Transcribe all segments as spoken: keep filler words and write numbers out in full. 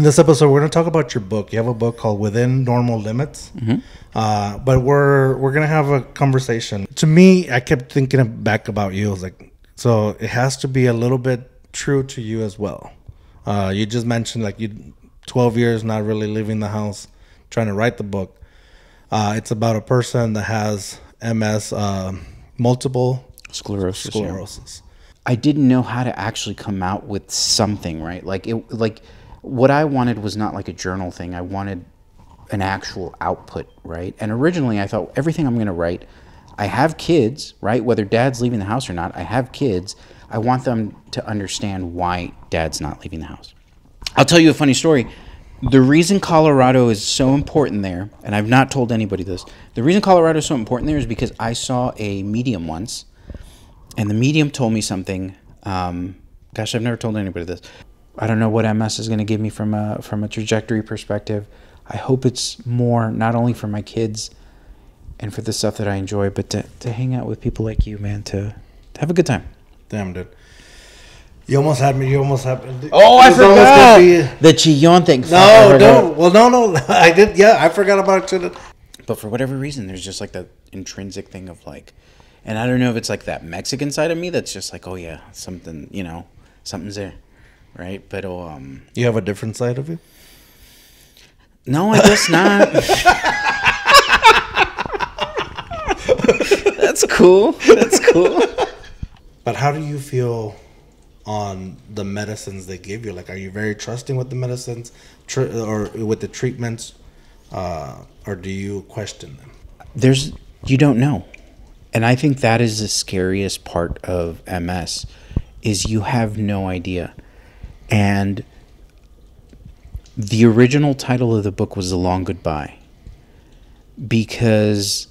In this episode, we're going to talk about your book. You have a book called Within Normal Limits, mm-hmm. uh, but we're we're going to have a conversation. To me, I kept thinking back about you. I was like, so it has to be a little bit true to you as well. Uh, you just mentioned like you twelve years not really leaving the house, trying to write the book. Uh, it's about a person that has M S, uh, multiple sclerosis. Sclerosis. Yeah. I didn't know how to actually come out with something, right? Like it, like. What I wanted was not like a journal thing. I wanted an actual output, right? And originally I thought everything I'm going to write, I have kids, right? Whether dad's leaving the house or not, I have kids. I want them to understand why dad's not leaving the house. I'll tell you a funny story. The reason Colorado is so important there, and I've not told anybody this, the reason Colorado is so important there is because I saw a medium once, and the medium told me something. Um, gosh, I've never told anybody this. I don't know what M S is going to give me from a from a trajectory perspective. I hope it's more not only for my kids and for the stuff that I enjoy, but to, to hang out with people like you, man, to, to have a good time. Damn, dude. You almost had me. You almost had me. Oh, I forgot. Be... The Chillon thing. No, no. Well, no, no. I did. Yeah, I forgot about it. But for whatever reason, there's just like that intrinsic thing of like, and I don't know if it's like that Mexican side of me that's just like, oh, yeah, something, you know, something's there. Right, but um, you have a different side of you. No, I guess not. That's cool. That's cool. But how do you feel on the medicines they give you? Like, are you very trusting with the medicines, tr or with the treatments, uh, or do you question them? There's, you don't know, and I think that is the scariest part of M S, is you have no idea. And the original title of the book was The Long Goodbye, because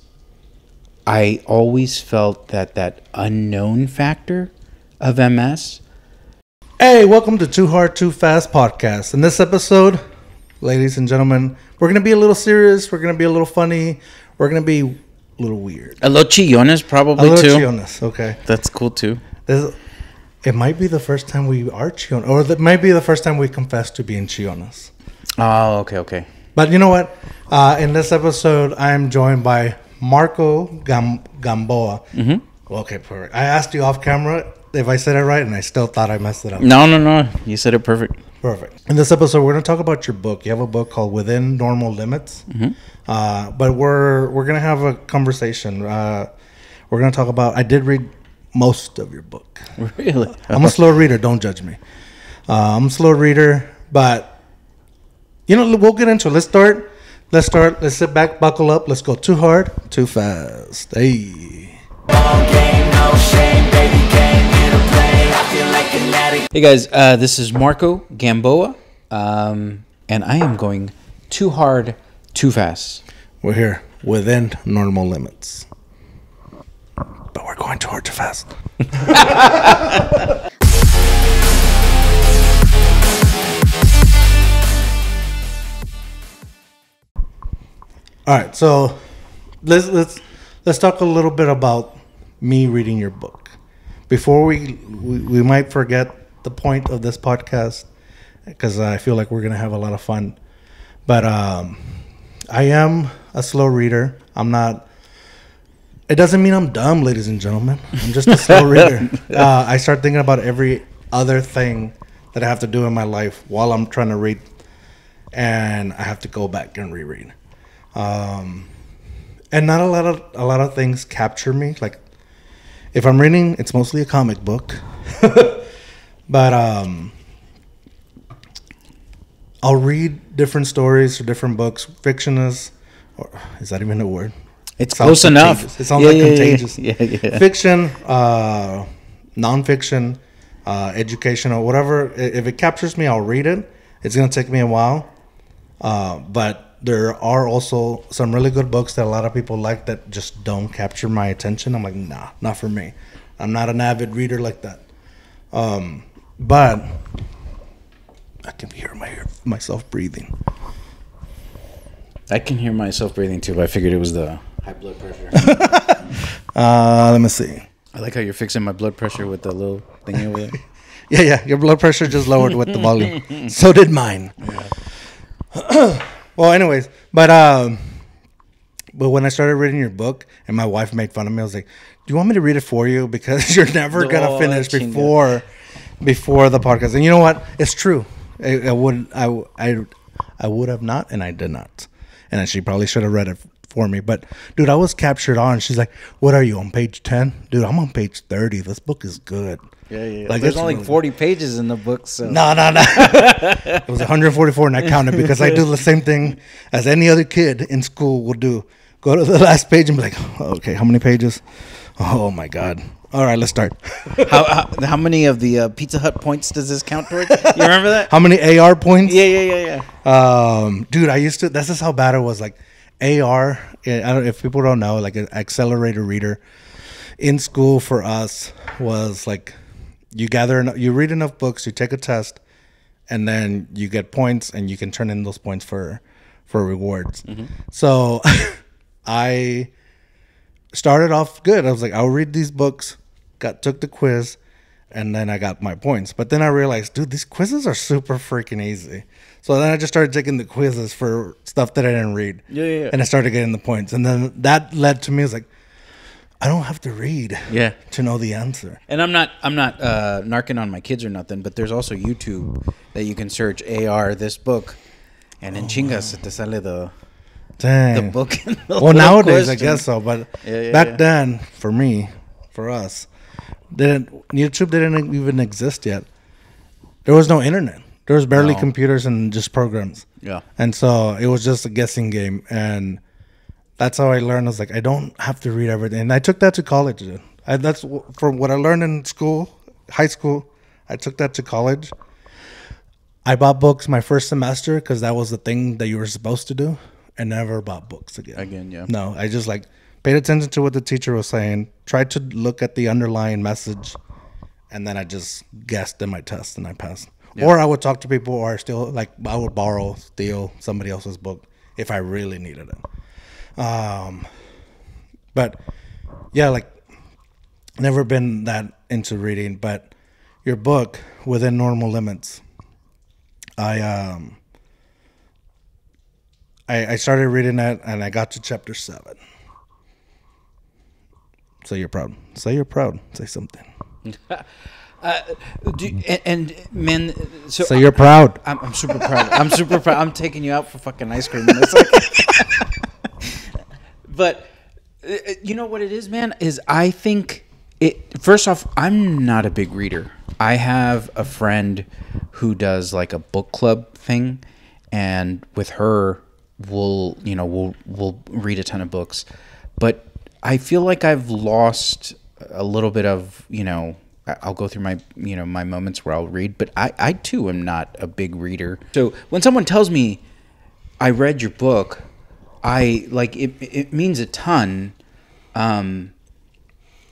I always felt that that unknown factor of M S. Hey, welcome to Too Hard Too Fast podcast. In this episode, ladies and gentlemen, we're going to be a little serious. We're going to be a little funny. We're going to be a little weird. A little chillones, probably, too. A little chillones, okay. That's cool, too. There's, It might be the first time we are chillones, or that might be the first time we confess to being chillones. Oh, okay, okay. But you know what? Uh, in this episode, I am joined by Marco Gam Gamboa. Mm-hmm. Okay, perfect. I asked you off camera if I said it right, and I still thought I messed it up. No, no, no. You said it perfect. Perfect. In this episode, we're going to talk about your book. You have a book called Within Normal Limits, mm-hmm. uh, but we're we're going to have a conversation. Uh, we're going to talk about. I did read. Most of your book. Really? I'm a slow reader. Don't judge me. Uh, I'm a slow reader, but, you know, we'll get into it. Let's start. Let's start. Let's sit back, buckle up. Let's go too hard, too fast. Hey. Hey, guys. Uh, this is Marco Gamboa, um, and I am going too hard, too fast. We're here within normal limits. But we're going too hard too fast. All right, so let's let's let's talk a little bit about me reading your book. Before we we, we might forget the point of this podcast, because I feel like we're gonna have a lot of fun. But um, I am a slow reader. I'm not. It doesn't mean I'm dumb, ladies and gentlemen. I'm just a slow reader. Uh, I start thinking about every other thing that I have to do in my life while I'm trying to read, and I have to go back and reread. Um, and not a lot of a lot of things capture me. Like if I'm reading, it's mostly a comic book, but um, I'll read different stories or different books. Fictionist, or is that even a word? It's close enough. It sounds yeah, like yeah, contagious. Yeah, yeah, yeah. Fiction, uh, nonfiction, uh, educational, whatever. If it captures me, I'll read it. It's going to take me a while. Uh, but there are also some really good books that a lot of people like that just don't capture my attention. I'm like, nah, not for me. I'm not an avid reader like that. Um, but I can hear my, myself breathing. I can hear myself breathing, too, but I figured it was the... high blood pressure. uh, let me see. I like how you're fixing my blood pressure with the little thing over there. Yeah, yeah. Your blood pressure just lowered with the volume. So did mine. Yeah. Well, anyways, but um, but when I started reading your book and my wife made fun of me, I was like, "Do you want me to read it for you? Because you're never no, gonna finish before before the podcast." And you know what? It's true. I, I would I I I would have not, and I did not. And she probably should have read it for me. But dude, I was captured on. She's like, "What are you on page ten, dude? I'm on page thirty. This book is good." Yeah, yeah. Like, there's only really forty good. pages in the book. So no, no, no. It was one hundred forty-four, and I counted because I do the same thing as any other kid in school would do. Go to the last page and be like, "Okay, how many pages? Oh my god! All right, let's start." how, how how many of the uh, Pizza Hut points does this count towards? You remember that? How many A R points? Yeah, yeah, yeah, yeah. Um, dude, I used to. This is how bad it was. Like A R. I don't. If people don't know, like an accelerator reader in school for us was like, you gather enough, you read enough books, you take a test, and then you get points, and you can turn in those points for for rewards. Mm-hmm. So I started off good. I was like, I'll read these books, got took the quiz, and then I got my points. But then I realized, dude, these quizzes are super freaking easy. So then I just started taking the quizzes for stuff that I didn't read. Yeah, yeah, yeah. And I started getting the points. And then that led to me, I was like, I don't have to read yeah. to know the answer. And I'm not I'm not uh, narking on my kids or nothing, but there's also YouTube that you can search A R this book, and then oh, chingas wow. te sale the, the book. The well, nowadays question. I guess so, but yeah, yeah, back yeah. then for me, for us, didn't YouTube didn't even exist yet. There was no internet. There was barely no. computers and just programs. Yeah, and so it was just a guessing game. And that's how I learned. I was like, I don't have to read everything. And I took that to college, dude. I, that's from what I learned in school, high school. I took that to college. I bought books my first semester because that was the thing that you were supposed to do. I never bought books again. Again, yeah. No, I just like paid attention to what the teacher was saying, tried to look at the underlying message, and then I just guessed in my test and I passed. Yeah. Or I would talk to people, or still like I would borrow, steal somebody else's book if I really needed it. Um, but yeah, like never been that into reading, but your book Within Normal Limits, I, um, I, I started reading it and I got to chapter seven. So you're proud, say you're proud, say something. Uh, do you, and, and man, so, so you're I'm, proud. I'm, I'm super proud. I'm super proud. I'm taking you out for fucking ice cream. It's like, but uh, you know what it is, man, is I think it, first off, I'm not a big reader. I have a friend who does like a book club thing, and with her, we'll, you know, we'll, we'll read a ton of books, but I feel like I've lost a little bit of, you know, I'll go through my, you know, my moments where I'll read, but I, I too am not a big reader. So when someone tells me I read your book, I like it. It means a ton, um,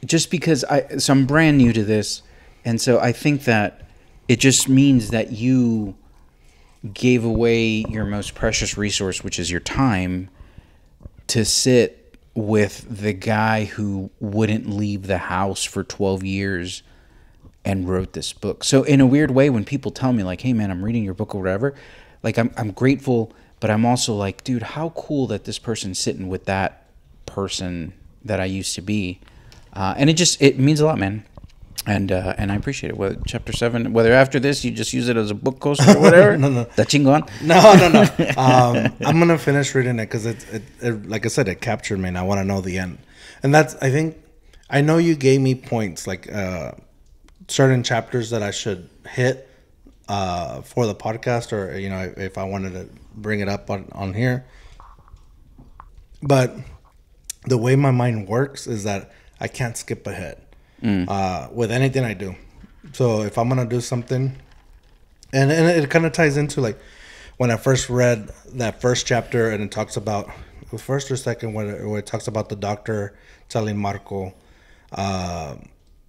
just because I. So I'm brand new to this, and so I think that it just means that you gave away your most precious resource, which is your time, to sit with the guy who wouldn't leave the house for twelve years and wrote this book. So in a weird way, when people tell me like, "Hey, man, I'm reading your book" or whatever, like I'm I'm grateful. But I'm also like, dude, how cool that this person's sitting with that person that I used to be. Uh, and it just, it means a lot, man. And uh, and I appreciate it. Whether, chapter seven, whether after this you just use it as a book coaster or whatever. no, no. That chingon? No, no, no. um, I'm going to finish reading it because, it, it, it, like I said, it captured me and I want to know the end. And that's, I think, I know you gave me points, like uh, certain chapters that I should hit uh, for the podcast, or, you know, if I wanted to bring it up on, on here. But the way my mind works is that I can't skip ahead mm. uh, with anything I do. So if I'm going to do something, and, and it kind of ties into like when I first read that first chapter, and it talks about the first or second, where it, where it talks about the doctor telling Marco, uh,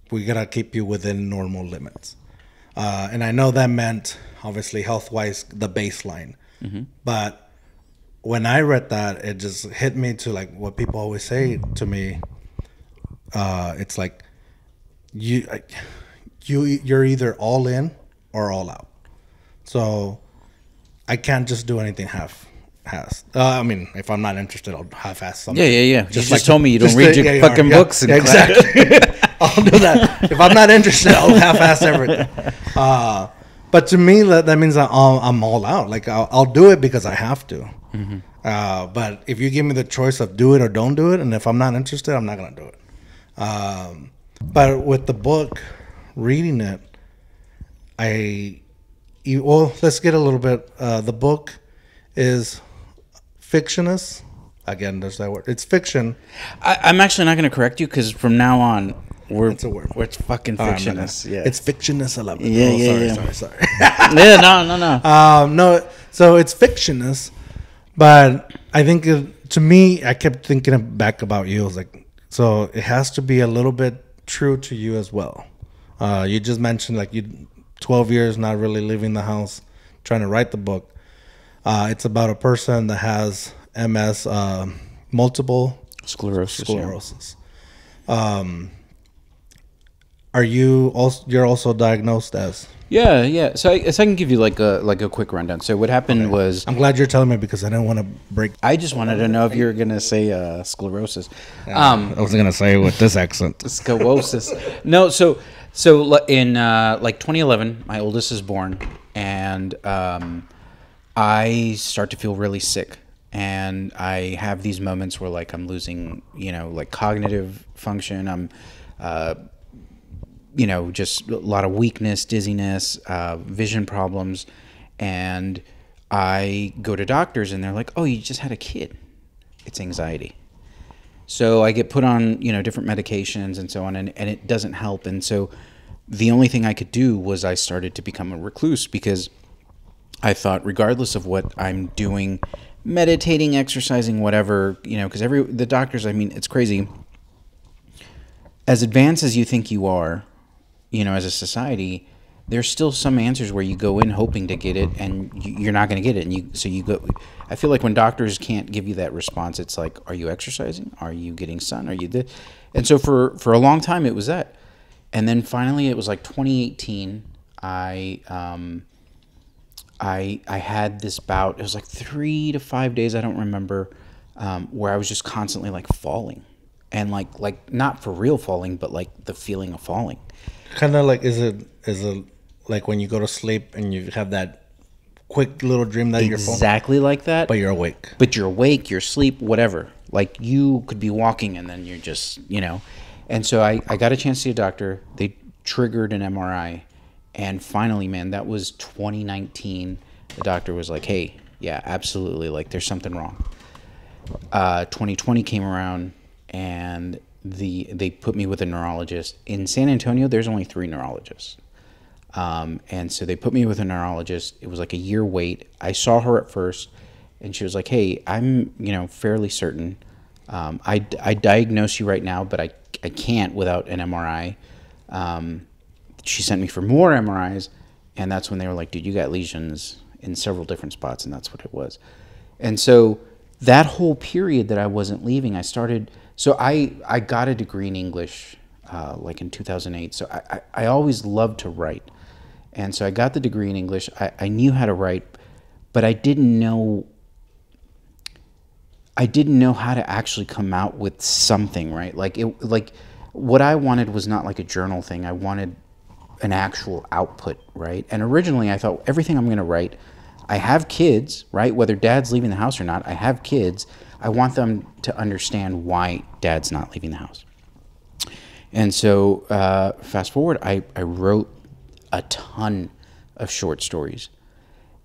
we got to keep you within normal limits. Uh, and I know that meant obviously health-wise, the baseline. Mm-hmm. But when I read that, it just hit me to like what people always say to me. Uh, it's like you, you, you're either all in or all out. So I can't just do anything half. Has. Uh, I mean, if I'm not interested, I'll half-ass something. Yeah, yeah, yeah. Just, just like, told me you don't read the, your yeah, fucking yeah, books. Yeah, and exactly. I'll do that. If I'm not interested, I'll half-ass everything. Uh, but to me, that, that means that I'll, I'm all out. Like, I'll, I'll do it because I have to. Mm-hmm. Uh, but if you give me the choice of do it or don't do it, and if I'm not interested, I'm not going to do it. Um, but with the book, reading it, I... You, well, let's get a little bit... Uh, the book is... fictionist, again, there's that word. It's fiction. I, I'm actually not going to correct you because from now on, we're it's a word. We're fucking fictionist. Oh, yeah, it's fictionist. I love it. Yeah, oh, yeah, sorry, yeah. Sorry, sorry. yeah, no, no, no. Um, no. So it's fictionist, but I think it, to me, I kept thinking back about you. I was like, so it has to be a little bit true to you as well. Uh, you just mentioned like you, twelve years, not really leaving the house, trying to write the book. Uh, it's about a person that has M S, uh, multiple sclerosis. Sclerosis. Yeah. Um, are you also you're also diagnosed as? Yeah, yeah. So I, so I can give you like a like a quick rundown. So what happened okay. was I'm glad you're telling me because I don't want to break. I just wanted to know if you were gonna say uh, sclerosis. Yeah, um, I was gonna say with this accent. Sclerosis. No. So so in uh, like twenty eleven, my oldest is born and. Um, I start to feel really sick and I have these moments where like I'm losing, you know, like cognitive function. I'm, uh, you know, just a lot of weakness, dizziness, uh, vision problems. And I go to doctors and they're like, oh, you just had a kid. It's anxiety. So I get put on, you know, different medications and so on and, and it doesn't help. And so the only thing I could do was I started to become a recluse because I thought regardless of what I'm doing, meditating, exercising, whatever, you know, because every the doctors, I mean, it's crazy. As advanced as you think you are, you know, as a society, there's still some answers where you go in hoping to get it and you're not going to get it. And you, so you go, I feel like when doctors can't give you that response, it's like, are you exercising? Are you getting sun? Are you this? And so for, for a long time it was that. And then finally it was like twenty eighteen, I, um, I, I had this bout, it was like three to five days, I don't remember, um, where I was just constantly like falling and like, like not for real falling, but like the feeling of falling. Kind of like, is it, is it like when you go to sleep and you have that quick little dream that exactly you're falling? Exactly like that. But you're awake. But you're awake, you're asleep, whatever. Like you could be walking and then you're just, you know. And so I, I got a chance to see a doctor. They triggered an M R I. And finally, man, that was twenty nineteen. The doctor was like, hey, yeah, absolutely. Like, there's something wrong. Uh, twenty twenty came around, and the they put me with a neurologist. In San Antonio, there's only three neurologists. Um, and so they put me with a neurologist. It was like a year wait. I saw her at first, and she was like, hey, I'm, you know, fairly certain. Um, I, I diagnose you right now, but I, I can't without an M R I. Um She sent me for more M R Is, and that's when they were like, dude, you got lesions in several different spots, and that's what it was. And so that whole period that I wasn't leaving, I started, so I, I got a degree in English uh, like in two thousand eight, so I, I, I always loved to write. And so I got the degree in English, I, I knew how to write, but I didn't know, I didn't know how to actually come out with something, right? Like it, like what I wanted was not like a journal thing, I wanted an actual output, right? And originally I thought everything I'm gonna write, I have kids, right? Whether dad's leaving the house or not, I have kids. I want them to understand why dad's not leaving the house. And so uh, fast forward, I, I wrote a ton of short stories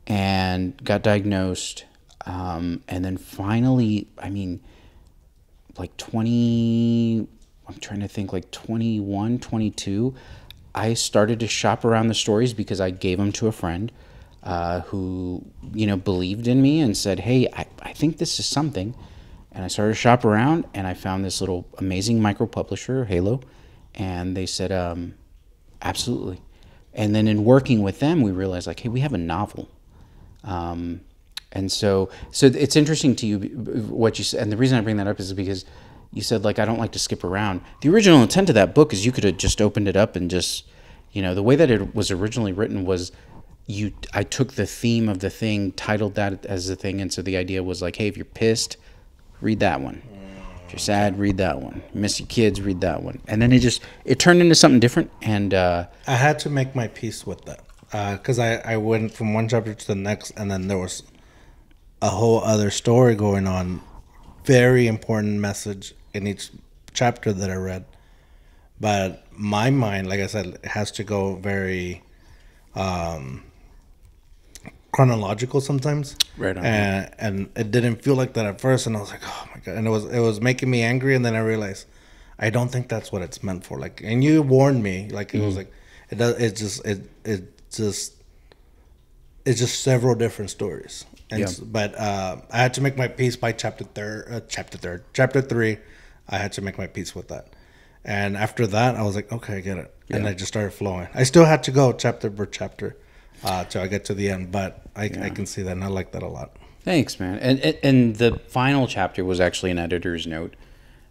and got diagnosed. Um, and then finally, I mean, like twenty, I'm trying to think like twenty-one, twenty-two, I started to shop around the stories because I gave them to a friend uh, who, you know, believed in me and said, hey, I, I think this is something. And I started to shop around and I found this little amazing micro publisher, Halo. And they said, um, absolutely. And then in working with them, we realized like, hey, we have a novel. Um, and so, so it's interesting to you what you said. And the reason I bring that up is because you said, like, I don't like to skip around. The original intent of that book is you could have just opened it up and just, you know, the way that it was originally written was you, I took the theme of the thing, titled that as the thing, and so the idea was like, hey, if you're pissed, read that one. If you're sad, read that one. Miss your kids, read that one. And then it just, it turned into something different. And uh, I had to make my peace with that, because uh, I, I went from one chapter to the next, and then there was a whole other story going on. Very important message in each chapter that I read. But my mind, like I said, has to go very um, chronological sometimes. Right on. And, and it didn't feel like that at first, and I was like, oh my God. And it was it was making me angry, and then I realized I don't think that's what it's meant for. Like, and you warned me, like it mm. was like it does. It just it it just it's just several different stories. And yeah. so, but uh, I had to make my peace by chapter third. Uh, chapter third. Chapter three. I had to make my peace with that. And after that, I was like, okay, I get it. Yeah. And I just started flowing. I still had to go chapter per chapter uh, till I get to the end, but I, yeah. I can see that, and I like that a lot. Thanks, man. And, and and the final chapter was actually an editor's note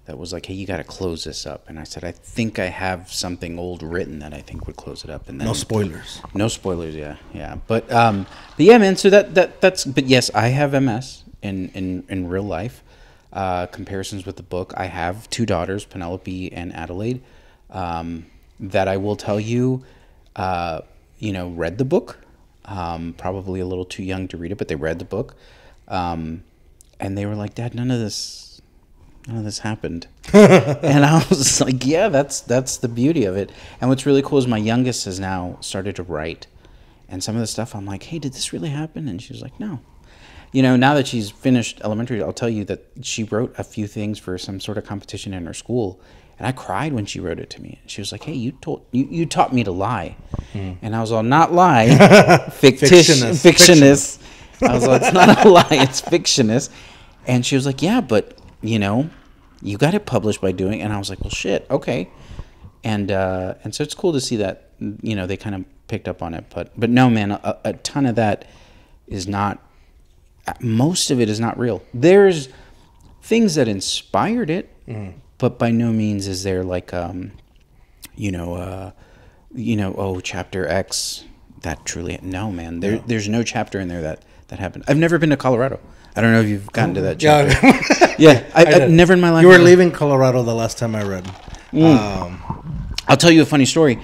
that was like, hey, you got to close this up. And I said, I think I have something old written that I think would close it up. And then, no spoilers. No spoilers, yeah. yeah. But, um, but yeah, man, so that, that that's... But yes, I have M S in, in, in real life. Uh, comparisons with the book. I have two daughters, Penelope and Adelaide, um, that I will tell you, uh, you know, read the book, um, probably a little too young to read it, but they read the book, um, and they were like, "Dad, none of this, none of this happened," and I was like, "Yeah, that's that's the beauty of it." And what's really cool is my youngest has now started to write, and some of the stuff I'm like, "Hey, did this really happen?" And she was like, "No." You know, now that she's finished elementary, I'll tell you that she wrote a few things for some sort of competition in her school, and I cried when she wrote it to me. She was like, "Hey, you told you, you taught me to lie," mm. and I was all, "Not lie, fictitious, fictionist." I was like, "It's not a lie, it's fictionist." And she was like, "Yeah, but you know, you got it published by doing," and I was like, "Well, shit, okay." And uh, and so it's cool to see that, you know, they kind of picked up on it, but but no, man, a, a ton of that is not. Most of it is not real. There's things that inspired it, mm. but by no means is there like, um, you know, uh, you know, oh, chapter X, that truly, no, man. There, yeah. There's no chapter in there that, that happened. I've never been to Colorado. I don't know if you've gotten to that chapter. Yeah, yeah I, I I've never in my life. You were ever. leaving Colorado the last time I read. Mm. Um, I'll tell you a funny story.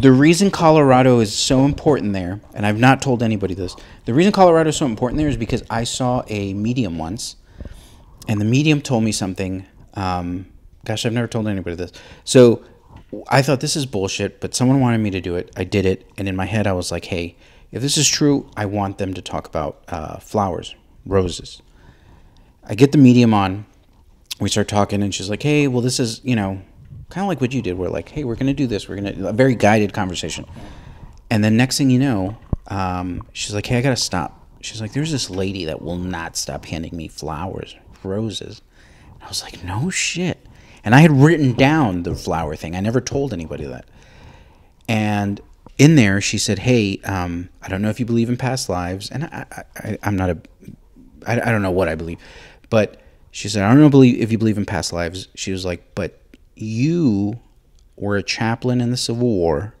The reason Colorado is so important there, and I've not told anybody this, the reason Colorado is so important there is because I saw a medium once, and the medium told me something. Um, gosh, I've never told anybody this. So I thought, this is bullshit, but someone wanted me to do it. I did it, and in my head I was like, hey, if this is true, I want them to talk about uh, flowers, roses. I get the medium on. We start talking, and she's like, hey, well, this is, you know, kind of like what you did. We're like, hey, we're going to do this. We're going to a very guided conversation. And then next thing you know, um, she's like, hey, I got to stop. She's like, there's this lady that will not stop handing me flowers, roses. And I was like, no shit. And I had written down the flower thing. I never told anybody that. And in there, she said, hey, um, I don't know if you believe in past lives. And I, I, I, I'm not a, I, I don't know what I believe. But she said, I don't know believe if you believe in past lives. She was like, but you were a chaplain in the Civil War.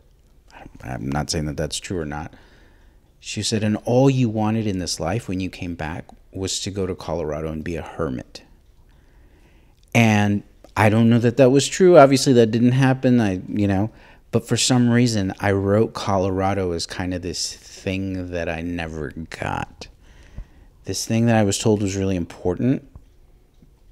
I'm not saying that that's true or not. She said, and all you wanted in this life when you came back was to go to Colorado and be a hermit. And I don't know that that was true. Obviously, that didn't happen, I, you know. But for some reason, I wrote Colorado as kind of this thing that I never got. This thing that I was told was really important,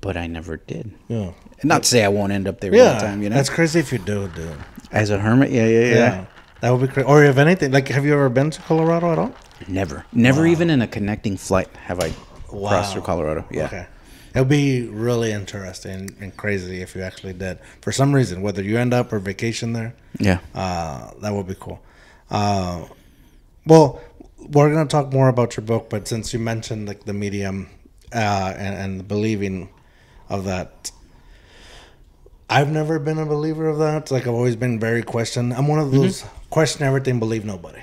but I never did. Yeah. Not to say I won't end up there yeah, all the time, you know? That's crazy if you do, dude. As a hermit? Yeah, yeah, yeah. yeah that would be crazy. Or if anything, like, have you ever been to Colorado at all? Never. Never wow. even in a connecting flight have I wow. crossed through Colorado. Yeah. Okay. It would be really interesting and crazy if you actually did. For some reason, whether you end up or vacation there. Yeah. Uh, that would be cool. Uh, well, we're going to talk more about your book, but since you mentioned, like, the medium uh, and, and the believing of that, I've never been a believer of that. Like, I've always been very questioned. I'm one of those mm-hmm. question everything, believe nobody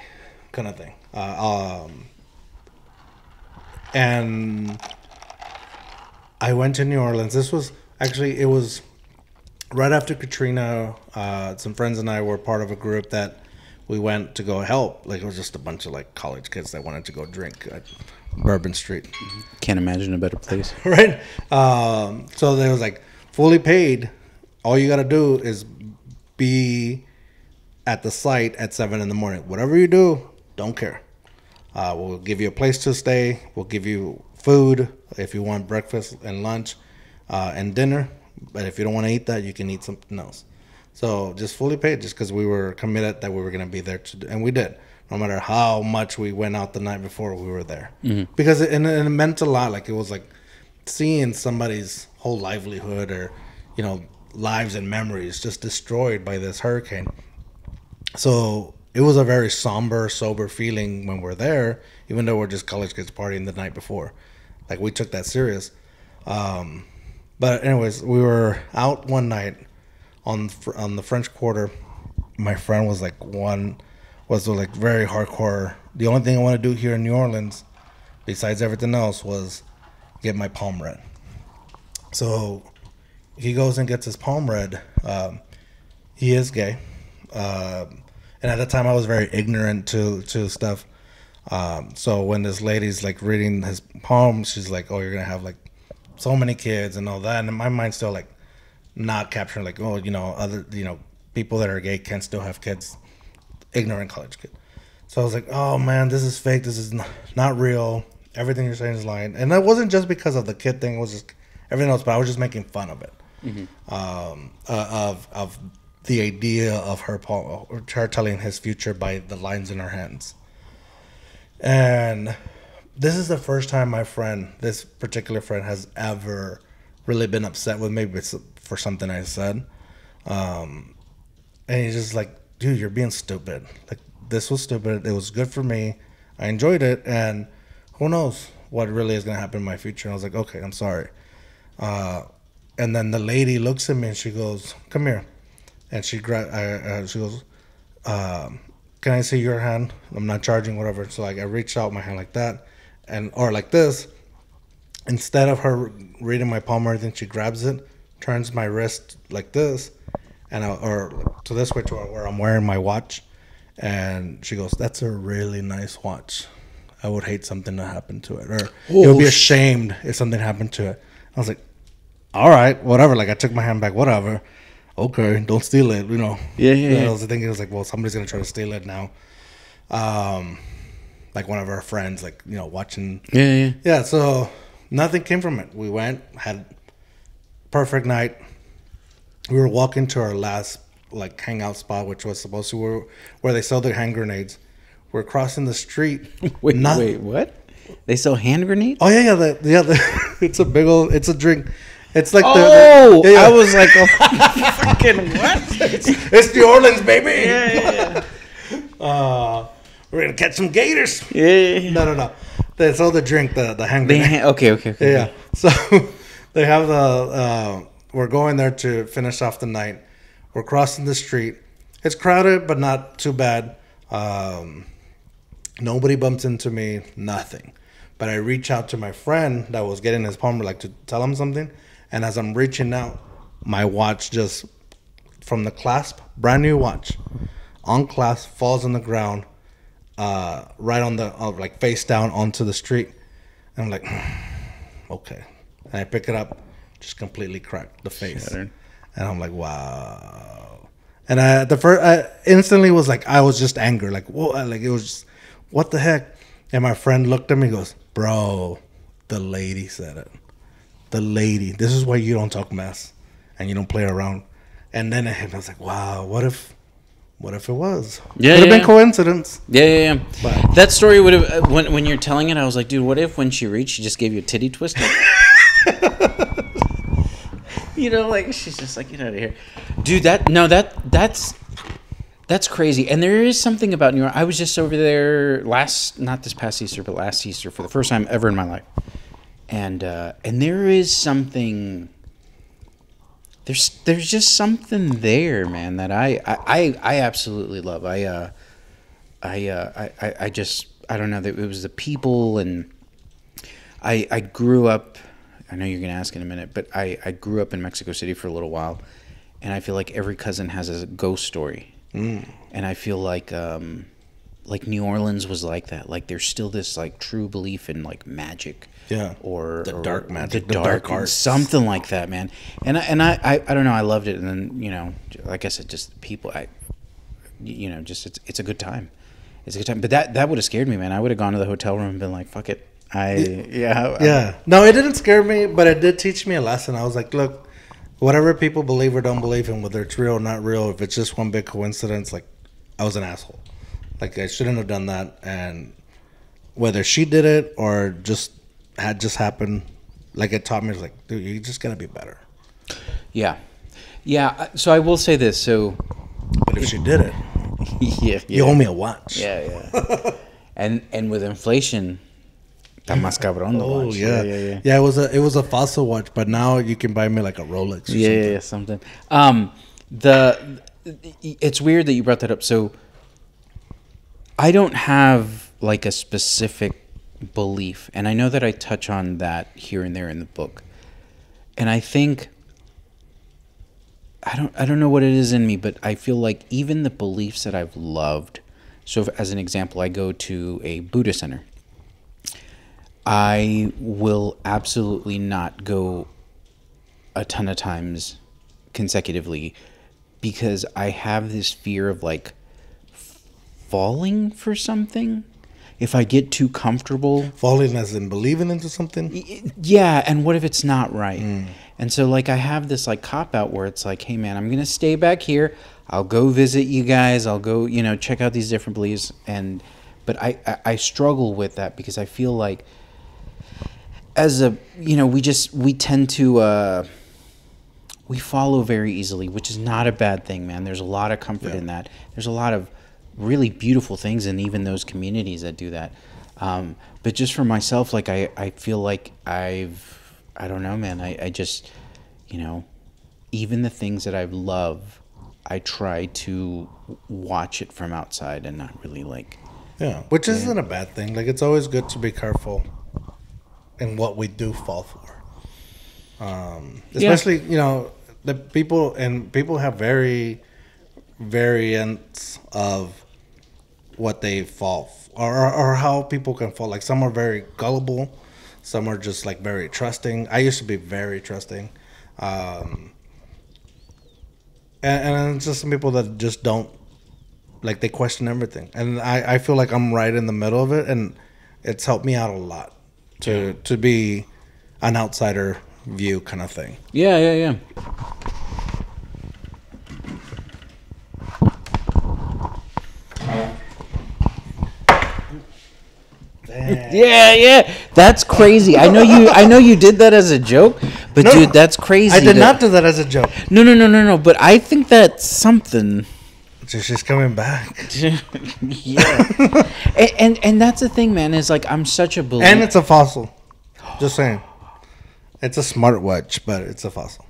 kind of thing. Uh, um, and I went to New Orleans. This was actually, it was right after Katrina. Uh, some friends and I were part of a group that we went to go help. Like, it was just a bunch of like college kids that wanted to go drink at Bourbon Street. Can't imagine a better place. Right? Um, so they was like fully paid. All you got to do is be at the site at seven in the morning. Whatever you do, don't care. Uh, we'll give you a place to stay. We'll give you food if you want breakfast and lunch uh, and dinner. But if you don't want to eat that, you can eat something else. So just fully paid, just because we were committed that we were going to be there to do, and we did. No matter how much we went out the night before, we were there. Mm-hmm. Because it, and it meant a lot. Like, it was like seeing somebody's whole livelihood or, you know, lives and memories just destroyed by this hurricane. So it was a very somber, sober feeling when we're there, even though we're just college kids partying the night before. Like, we took that serious. Um, but anyways, we were out one night. On on the French Quarter, my friend was like one was like very hardcore. The only thing I want to do here in New Orleans, besides everything else, was get my palm read. So he goes and gets his palm read. Um, he is gay, uh, and at the time I was very ignorant to to stuff. Um, so when this lady's like reading his palm, she's like, "Oh, you're gonna have like so many kids and all that," and in my mind's still like. Not capturing like, oh, you know, other, you know, people that are gay can still have kids, ignorant college kid. So I was like, oh man, this is fake. This is not, not real. Everything you're saying is lying. And that wasn't just because of the kid thing. It was just everything else, but I was just making fun of it, mm-hmm. um, uh, of of the idea of her, her telling his future by the lines in her hands. And this is the first time my friend, this particular friend, has ever really been upset with me. It's, for something I said, um, and he's just like, dude, you're being stupid. Like, this was stupid. It was good for me. I enjoyed it, and who knows what really is gonna happen in my future. And I was like, okay, I'm sorry. Uh, and then the lady looks at me and she goes, come here, and she gra- I, I, she goes, um, can I see your hand? I'm not charging, whatever. So like, I reached out my hand like that, and or like this. Instead of her reading my palm or anything, she grabs it. Turns my wrist like this, and I, or to this way to where I'm wearing my watch, and she goes, "That's a really nice watch. I would hate something to happen to it, or oh, it would be ashamed if something happened to it." I was like, "All right, whatever." Like, I took my hand back, whatever. Okay, don't steal it, you know. Yeah, yeah. yeah. I was thinking, it was like, well, somebody's gonna try to steal it now. Um, like one of our friends, like you know, watching. Yeah, yeah. Yeah. So nothing came from it. We went had. Perfect night. We were walking to our last like hangout spot, which was supposed to where where they sell the hand grenades. We're crossing the street. wait, Not, wait, what? They sell hand grenades? Oh yeah, yeah, the, yeah. The, it's a big old. It's a drink. It's like oh, the. Oh, yeah, yeah. I was like, oh, fucking what? It's, it's New Orleans, baby. Yeah, yeah, yeah. uh, we're gonna catch some gators. Yeah, yeah, yeah. No, no, no. They sell the drink, the the hand grenade. They, okay, okay, okay. Yeah. So. They have the, uh, we're going there to finish off the night. We're crossing the street. It's crowded, but not too bad. Um, nobody bumps into me, nothing. But I reach out to my friend that was getting his palm, like to tell him something. And as I'm reaching out, my watch just, from the clasp, brand new watch, on clasp, falls on the ground, uh, right on the, uh, like face down onto the street. And I'm like, okay. And I pick it up, just completely cracked the face. Shattered. And I'm like, wow. And I, the first, I instantly was like, I was just angry. Like, whoa, like it was just, what the heck? And my friend looked at me and goes, bro, the lady said it. The lady. This is why you don't talk mess and you don't play around. And then it hit me. I was like, wow, what if, what if it was? Yeah, would have yeah, been coincidence. Yeah, yeah, yeah. But that story would have, when, when you're telling it, I was like, dude, what if when she reached, she just gave you a titty twister? You know, like she's just like, get out of here, dude. That no, that that's that's crazy. And there is something about New York. I was just over there last, not this past Easter, but last Easter for the first time ever in my life. And uh, and there is something. There's there's just something there, man. That I I, I, I absolutely love. I uh, I, uh, I I I just I don't know. It was the people, and I I grew up. I know you're going to ask in a minute, but I, I grew up in Mexico City for a little while, and I feel like every cousin has a ghost story. Mm. And I feel like um, like New Orleans was like that. Like there's still this like true belief in like magic. Yeah. Or the or dark magic. The, the dark, dark art. Something like that, man. And I, and I, I, I don't know. I loved it. And then, you know, like I said, just people, I, you know, just it's, it's a good time. It's a good time. But that, that would have scared me, man. I would have gone to the hotel room and been like, fuck it. I yeah yeah I, no, it didn't scare me, but it did teach me a lesson. I was like, look, whatever people believe or don't believe in, whether it's real or not real, if it's just one big coincidence, like I was an asshole, like I shouldn't have done that. And whether she did it or just had just happened, like it taught me, it was like, dude, you're just gonna be better. Yeah, yeah. So I will say this. So, but if she did it, yeah, yeah, you owe me a watch. Yeah, yeah. and and with inflation. Más cabrón. Oh yeah. Yeah, yeah, yeah, yeah. It was a it was a fossil watch, but now you can buy me like a Rolex. Or yeah, something. yeah, something. Um, the it's weird that you brought that up. So I don't have like a specific belief, and I know that I touch on that here and there in the book, and I think I don't I don't know what it is in me, but I feel like even the beliefs that I've loved. So, if, as an example, I go to a Buddha center. I will absolutely not go a ton of times consecutively because I have this fear of like falling for something. If I get too comfortable. Falling as in believing into something? Yeah. And what if it's not right? Mm. And so like I have this like cop out where it's like, hey man, I'm going to stay back here. I'll go visit you guys. I'll go, you know, check out these different beliefs. And, but I, I, I struggle with that because I feel like, as a, you know, we just, we tend to, uh, we follow very easily, which is not a bad thing, man. There's a lot of comfort yeah. in that. There's a lot of really beautiful things in even those communities that do that. Um, but just for myself, like, I, I feel like I've, I don't know, man. I, I just, you know, even the things that I love, I try to watch it from outside and not really like. Yeah, which yeah. isn't a bad thing. Like, it's always good to be careful. And what we do fall for, um, especially yeah. you know, the people and people have very variants of what they fall for, or, or how people can fall. Like some are very gullible, some are just like very trusting. I used to be very trusting, um, and, and it's just some people that just don't like they question everything. And I, I feel like I'm right in the middle of it, and it's helped me out a lot. To to be an outsider view kind of thing. Yeah, yeah, yeah. Damn. Yeah, yeah. That's crazy. I know you. I know you did that as a joke, but no, dude, that's crazy. I did that, not do that as a joke. No, no, no, no, no. But I think that's something. She's coming back. Yeah. and, and and that's the thing, man, is like I'm such a believer. And it's a fossil. Just saying. It's a smartwatch, but it's a fossil.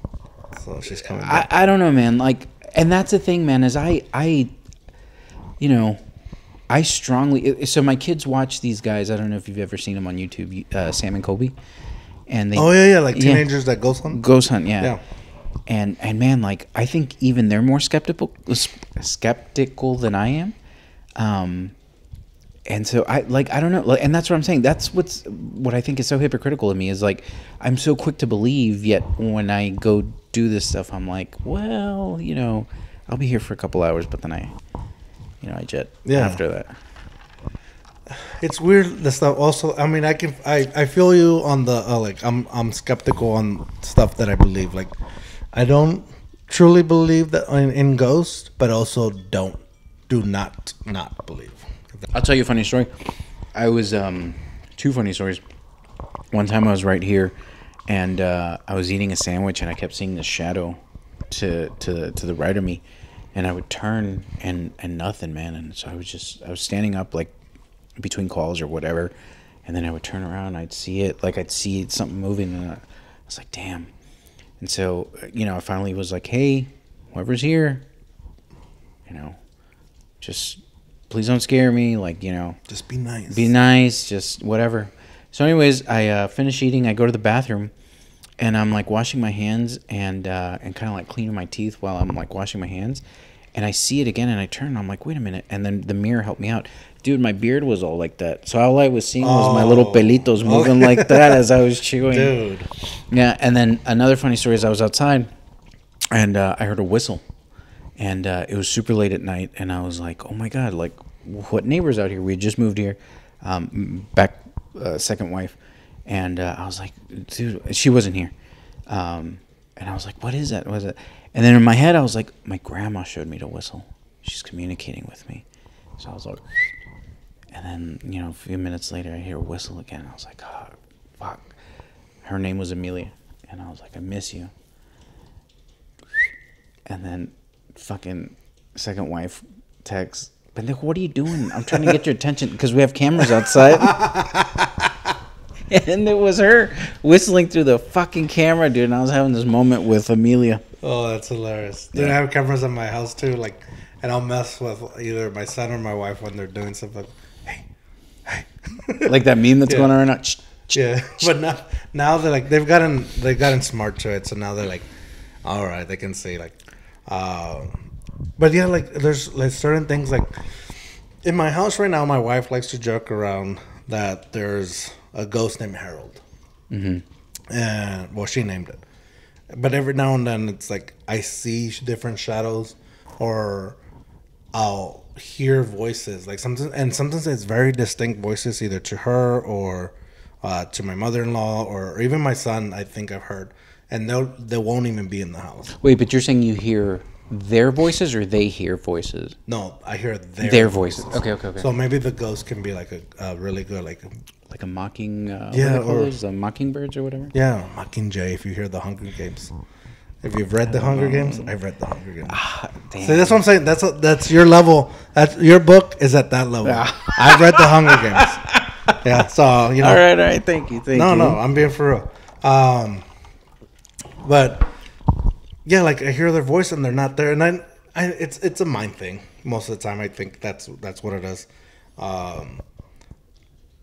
So she's coming back. I, I don't know, man. Like, and that's the thing, man, is I, I you know, I strongly. So my kids watch these guys. I don't know if you've ever seen them on YouTube, uh, Sam and Colby. And they, oh, yeah, yeah. Like teenagers yeah, that ghost hunt? Ghost hunt, yeah. Yeah. And and man, like I think even they're more skeptical skeptical than I am, um, and so I like I don't know, and that's what I'm saying. That's what's what I think is so hypocritical of me is like I'm so quick to believe, yet when I go do this stuff, I'm like, well, you know, I'll be here for a couple hours, but then I, you know, I jet yeah. after that. It's weird the stuff. Also, I mean, I can I I feel you on the uh, like I'm I'm skeptical on stuff that I believe like. I don't truly believe that in, in ghosts, but also don't do not not believe. I'll tell you a funny story. I was um, two funny stories. One time I was right here, and uh, I was eating a sandwich, and I kept seeing this shadow to to to the right of me, and I would turn and and nothing, man. And so I was just I was standing up like between calls or whatever, and then I would turn around, and I'd see it like I'd see something moving, and I was like, damn. And so, you know, I finally was like, hey, whoever's here, you know, just please don't scare me. Like, you know, just be nice. Be nice. Just whatever. So anyways, I uh, finish eating. I go to the bathroom and I'm like washing my hands and uh, and kind of like cleaning my teeth while I'm like washing my hands. And I see it again, and I turn, and I'm like, wait a minute. And then the mirror helped me out. Dude, my beard was all like that. So all I was seeing was oh. my little pelitos moving like that as I was chewing. Dude. Yeah, and then another funny story is I was outside, and uh, I heard a whistle. And uh, it was super late at night, and I was like, oh, my God, like, what neighbors out here? We had just moved here, um, back, uh, second wife. And uh, I was like, dude, she wasn't here. Um, and I was like, what is that? What is that? And then in my head, I was like, my grandma showed me to whistle. She's communicating with me. So I was like, and then, you know, a few minutes later, I hear a whistle again. I was like, oh, fuck. Her name was Amelia. And I was like, I miss you. And then fucking second wife texts, Pendejo, what are you doing? I'm trying to get your attention because we have cameras outside. And it was her whistling through the fucking camera, dude. And I was having this moment with Amelia. Oh, that's hilarious. Dude, yeah. I have cameras in my house, too. Like, and I'll mess with either my son or my wife when they're doing something. Hey, hey. Like that meme that's yeah. going on right now. Yeah. But now, now they're like, they've gotten, they've gotten smart to it. So now they're like, all right, they can say like, uh, but yeah, like there's like certain things like in my house right now, my wife likes to joke around that there's a ghost named Harold. Mm-hmm. And, well, she named it. But every now and then, it's like I see different shadows, or I'll hear voices. Like sometimes, and sometimes it's very distinct voices, either to her or uh, to my mother-in-law, or even my son. I think I've heard, and they they won't even be in the house. Wait, but you're saying you hear their voices, or they hear voices? No, I hear their their voices. voices. Okay, okay, okay. So maybe the ghost can be like a, a really good like. Like a mocking, uh, yeah, or those, uh, mockingbirds or whatever. Yeah, Mockingjay. If you hear the Hunger Games, if you've read the Hunger Games, I've read the Hunger Games. Ah, damn. See, that's what I'm saying. That's a, that's your level. That's your book is at that level. Yeah. I've read the Hunger Games. Yeah, so you know. All right, all right. Thank you. Thank no, you. No, no. I'm being for real. Um, but yeah, like I hear their voice and they're not there, and I, I it's it's a mind thing most of the time. I think that's that's what it is. Um.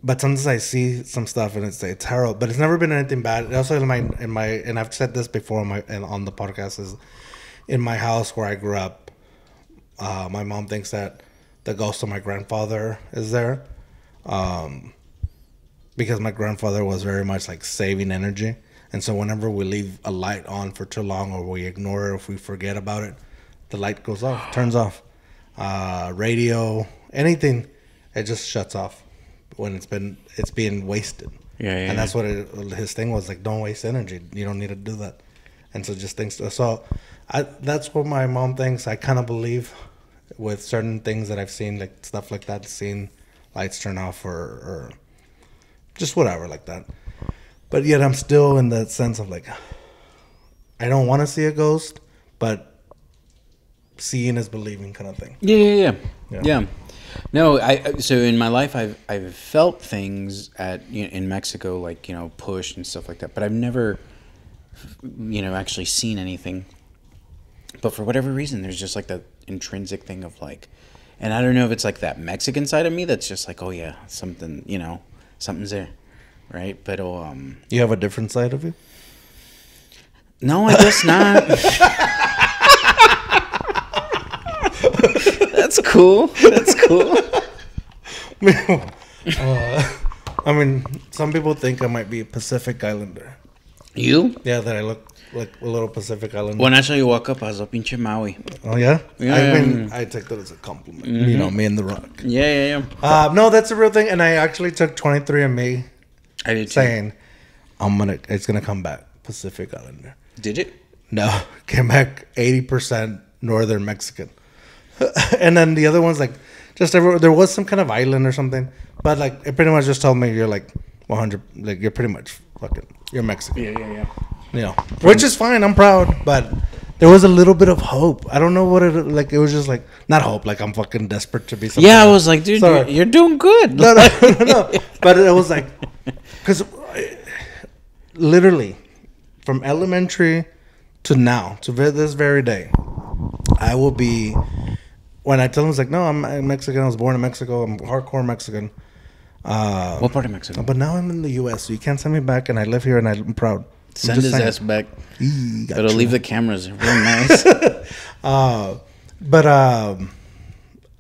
But sometimes I see some stuff and it's it's Harold, but it's never been anything bad. Also in my in my and I've said this before on my and on the podcast is in my house where I grew up. Uh, my mom thinks that the ghost of my grandfather is there, um, because my grandfather was very much like saving energy, and so whenever we leave a light on for too long or we ignore it, or if we forget about it, the light goes off, turns off. Uh, radio, anything, it just shuts off. When it's been it's being wasted, yeah, yeah, and that's what it, his thing was like. Don't waste energy. You don't need to do that, and so just things. So, I, that's what my mom thinks. I kind of believe with certain things that I've seen, like stuff like that, seeing lights turn off or, or just whatever like that. But yet I'm still in that sense of like, I don't want to see a ghost, but seeing is believing, kind of thing. Yeah, yeah, yeah, yeah. yeah. No, I so in my life I've I've felt things at you know, in Mexico like you know push and stuff like that, but I've never you know actually seen anything. But for whatever reason, there's just like that intrinsic thing of like, and I don't know if it's like that Mexican side of me that's just like, oh yeah, something you know something's there, right? But um, you have a different side of you? No, I guess not. That's cool. That's cool. uh, I mean, some people think I might be a Pacific Islander. You? Yeah, that I look like a little Pacific Islander. When I saw you walk up, I was a pinche Maui. Oh, yeah? Yeah. I mean, yeah. I take that as a compliment. Mm-hmm. You know, me and The Rock. Yeah, yeah, yeah. Uh, no, that's a real thing. And I actually took twenty-three and me I did saying, too. I'm gonna, it's going to come back, Pacific Islander. Did it? No. Came back eighty percent Northern Mexican. And then the other one's like, just everywhere. There was some kind of island or something, but like it pretty much just told me you're like one hundred, like you're pretty much fucking, you're Mexican. Yeah, yeah, yeah. You know, which is fine. I'm proud, but there was a little bit of hope. I don't know what it like. It was just like not hope. Like I'm fucking desperate to be something. Yeah, I was like, dude, you're, you're doing good. No, no, no, no, no. But it was like, because literally from elementary to now to this very day, I will be. When I tell them, it's like, no, I'm Mexican. I was born in Mexico. I'm hardcore Mexican. Uh, what part of Mexico? But now I'm in the U S, so you can't send me back, and I live here, and I'm proud. Send I'm his saying, ass back. Gotcha. But I'll leave the cameras real nice. uh, But um,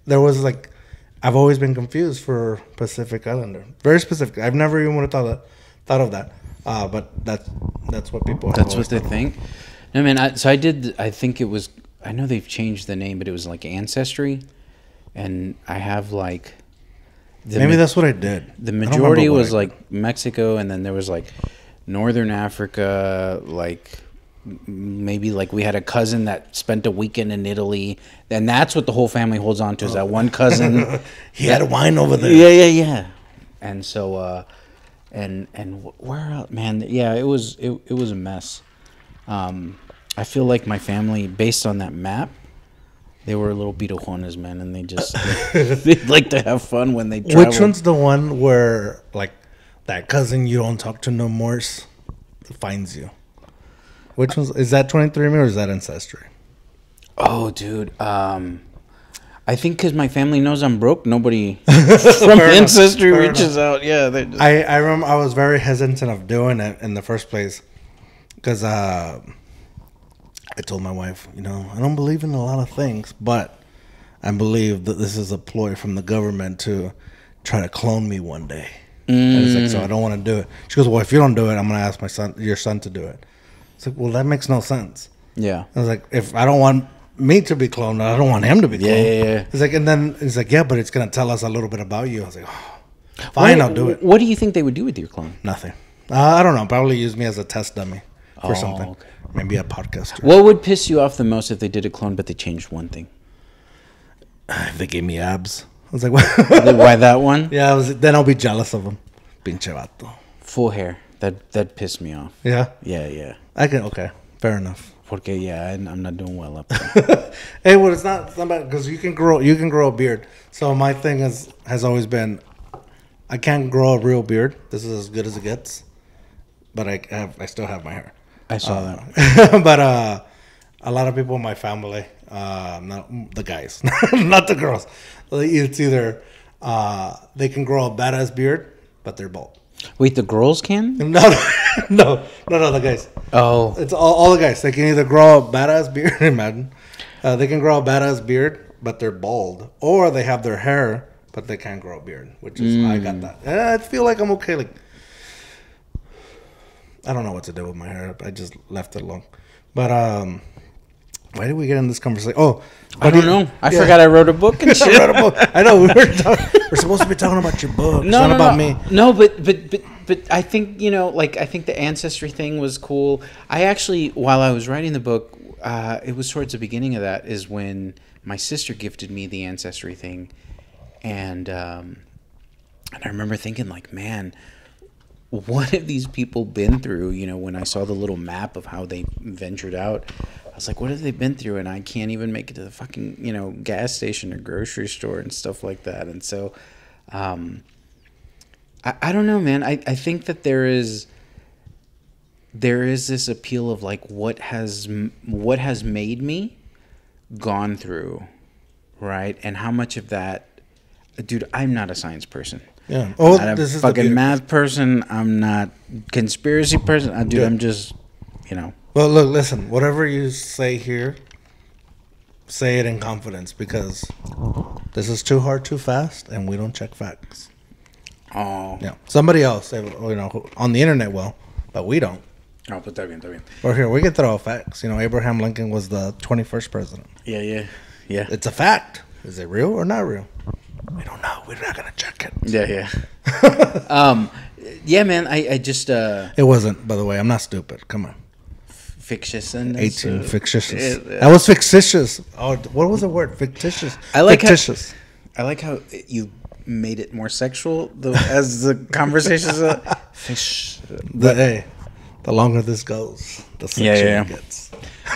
there was like, I've always been confused for Pacific Islander. Very specific. I've never even would have thought of, thought of that. Uh, but that's that's what people. That's what they think. About. No, man. I, so I did. I think it was. I know they've changed the name, but it was like Ancestry, and I have like. The Maybe ma- that's what I did. The majority was like Mexico, and then there was like Northern Africa, like. Maybe like we had a cousin that spent a weekend in Italy, and that's what the whole family holds on to is that one cousin. He that, had wine over there. Yeah, yeah, yeah. And so, uh, and and where else, man? Yeah, it was it, it was a mess. Um, I feel like my family, based on that map, they were little pitojones, man, and they just they like to have fun when they travel. Which one's the one where like that cousin you don't talk to no more finds you? Which one's, is that twenty-three and me or is that Ancestry? Oh, dude. Um, I think because my family knows I'm broke, nobody from Ancestry enough, reaches enough. out. Yeah, they just... I, I remember I was very hesitant of doing it in the first place because uh, I told my wife, you know, I don't believe in a lot of things, but I believe that this is a ploy from the government to try to clone me one day. Mm. I was like, so I don't want to do it. She goes, well, if you don't do it, I'm going to ask my son, your son to do it. It's like, well, that makes no sense. Yeah. I was like, if I don't want me to be cloned, I don't want him to be cloned. Yeah, yeah, yeah. It's like, and then it's like, yeah, but it's going to tell us a little bit about you. I was like, oh, fine, what, I'll do it. What do you think they would do with your clone? Nothing. Uh, I don't know. Probably use me as a test dummy for oh, something. Okay. Maybe a podcast. What would piss you off the most if they did a clone, but they changed one thing? If they gave me abs. I was like, what? Why that one? Yeah, I was, then I'll be jealous of them. Pinche vato. Full hair. That that pissed me off. Yeah? Yeah, yeah. I can, okay, fair enough. Porque, yeah, I, I'm not doing well up there. Hey, well, it's not, because you can grow you can grow a beard. So my thing is has always been, I can't grow a real beard. This is as good as it gets. But I have, I still have my hair. I saw uh, that. But uh, a lot of people in my family, uh, not the guys, not the girls. It's either uh, they can grow a badass beard, but they're bald. Wait, the girls can? No, no, no, no, the guys. Oh. It's all, all the guys. They can either grow a badass beard, imagine. Uh, they can grow a badass beard, but they're bald. Or they have their hair, but they can't grow a beard, which is, mm. I got that. And I feel like I'm okay. Like, I don't know what to do with my hair. I just left it alone. But um, why did we get in this conversation? Oh. I don't know. I yeah. forgot I wrote a book and shit. I, wrote a book. I know. We were talking, we're supposed to be talking about your book. No, it's not no, about no. me. No, but, but but but I think, you know, like, I think the ancestry thing was cool. I actually, while I was writing the book, uh, it was towards the beginning of that is when my sister gifted me the ancestry thing. And, um, and I remember thinking, like, man, what have these people been through? You know, when I saw the little map of how they ventured out, I was like, what have they been through? And I can't even make it to the fucking, you know, gas station or grocery store and stuff like that. And so, um, I, I don't know, man. I, I think that there is, there is this appeal of like, what has, what has made me gone through, right? And how much of that, dude, I'm not a science person. Yeah. Oh, I'm not this a is fucking the math person. I'm not conspiracy person. I, dude, yeah. I'm just, you know. Well, look, listen, whatever you say here, say it in confidence because this is too hard, too fast, and we don't check facts. Oh. Yeah. Somebody else, you know, on the internet will, but we don't. Oh, but está bien, está bien. We're here. We can throw out facts. You know, Abraham Lincoln was the twenty-first president. Yeah, yeah, yeah. It's a fact. Is it real or not real? We don't know. We're not going to check it. Yeah, yeah. um, yeah, man, I, I just... Uh, it wasn't, by the way. I'm not stupid. Come on. Fictitious and eighteen so, fictitious. Uh, that was fictitious. Oh, what was the word? Fictitious. I like fictitious. How, I like how you made it more sexual the, as the conversations. Are, fish. The hey, the longer this goes, the sexual yeah, yeah. it gets.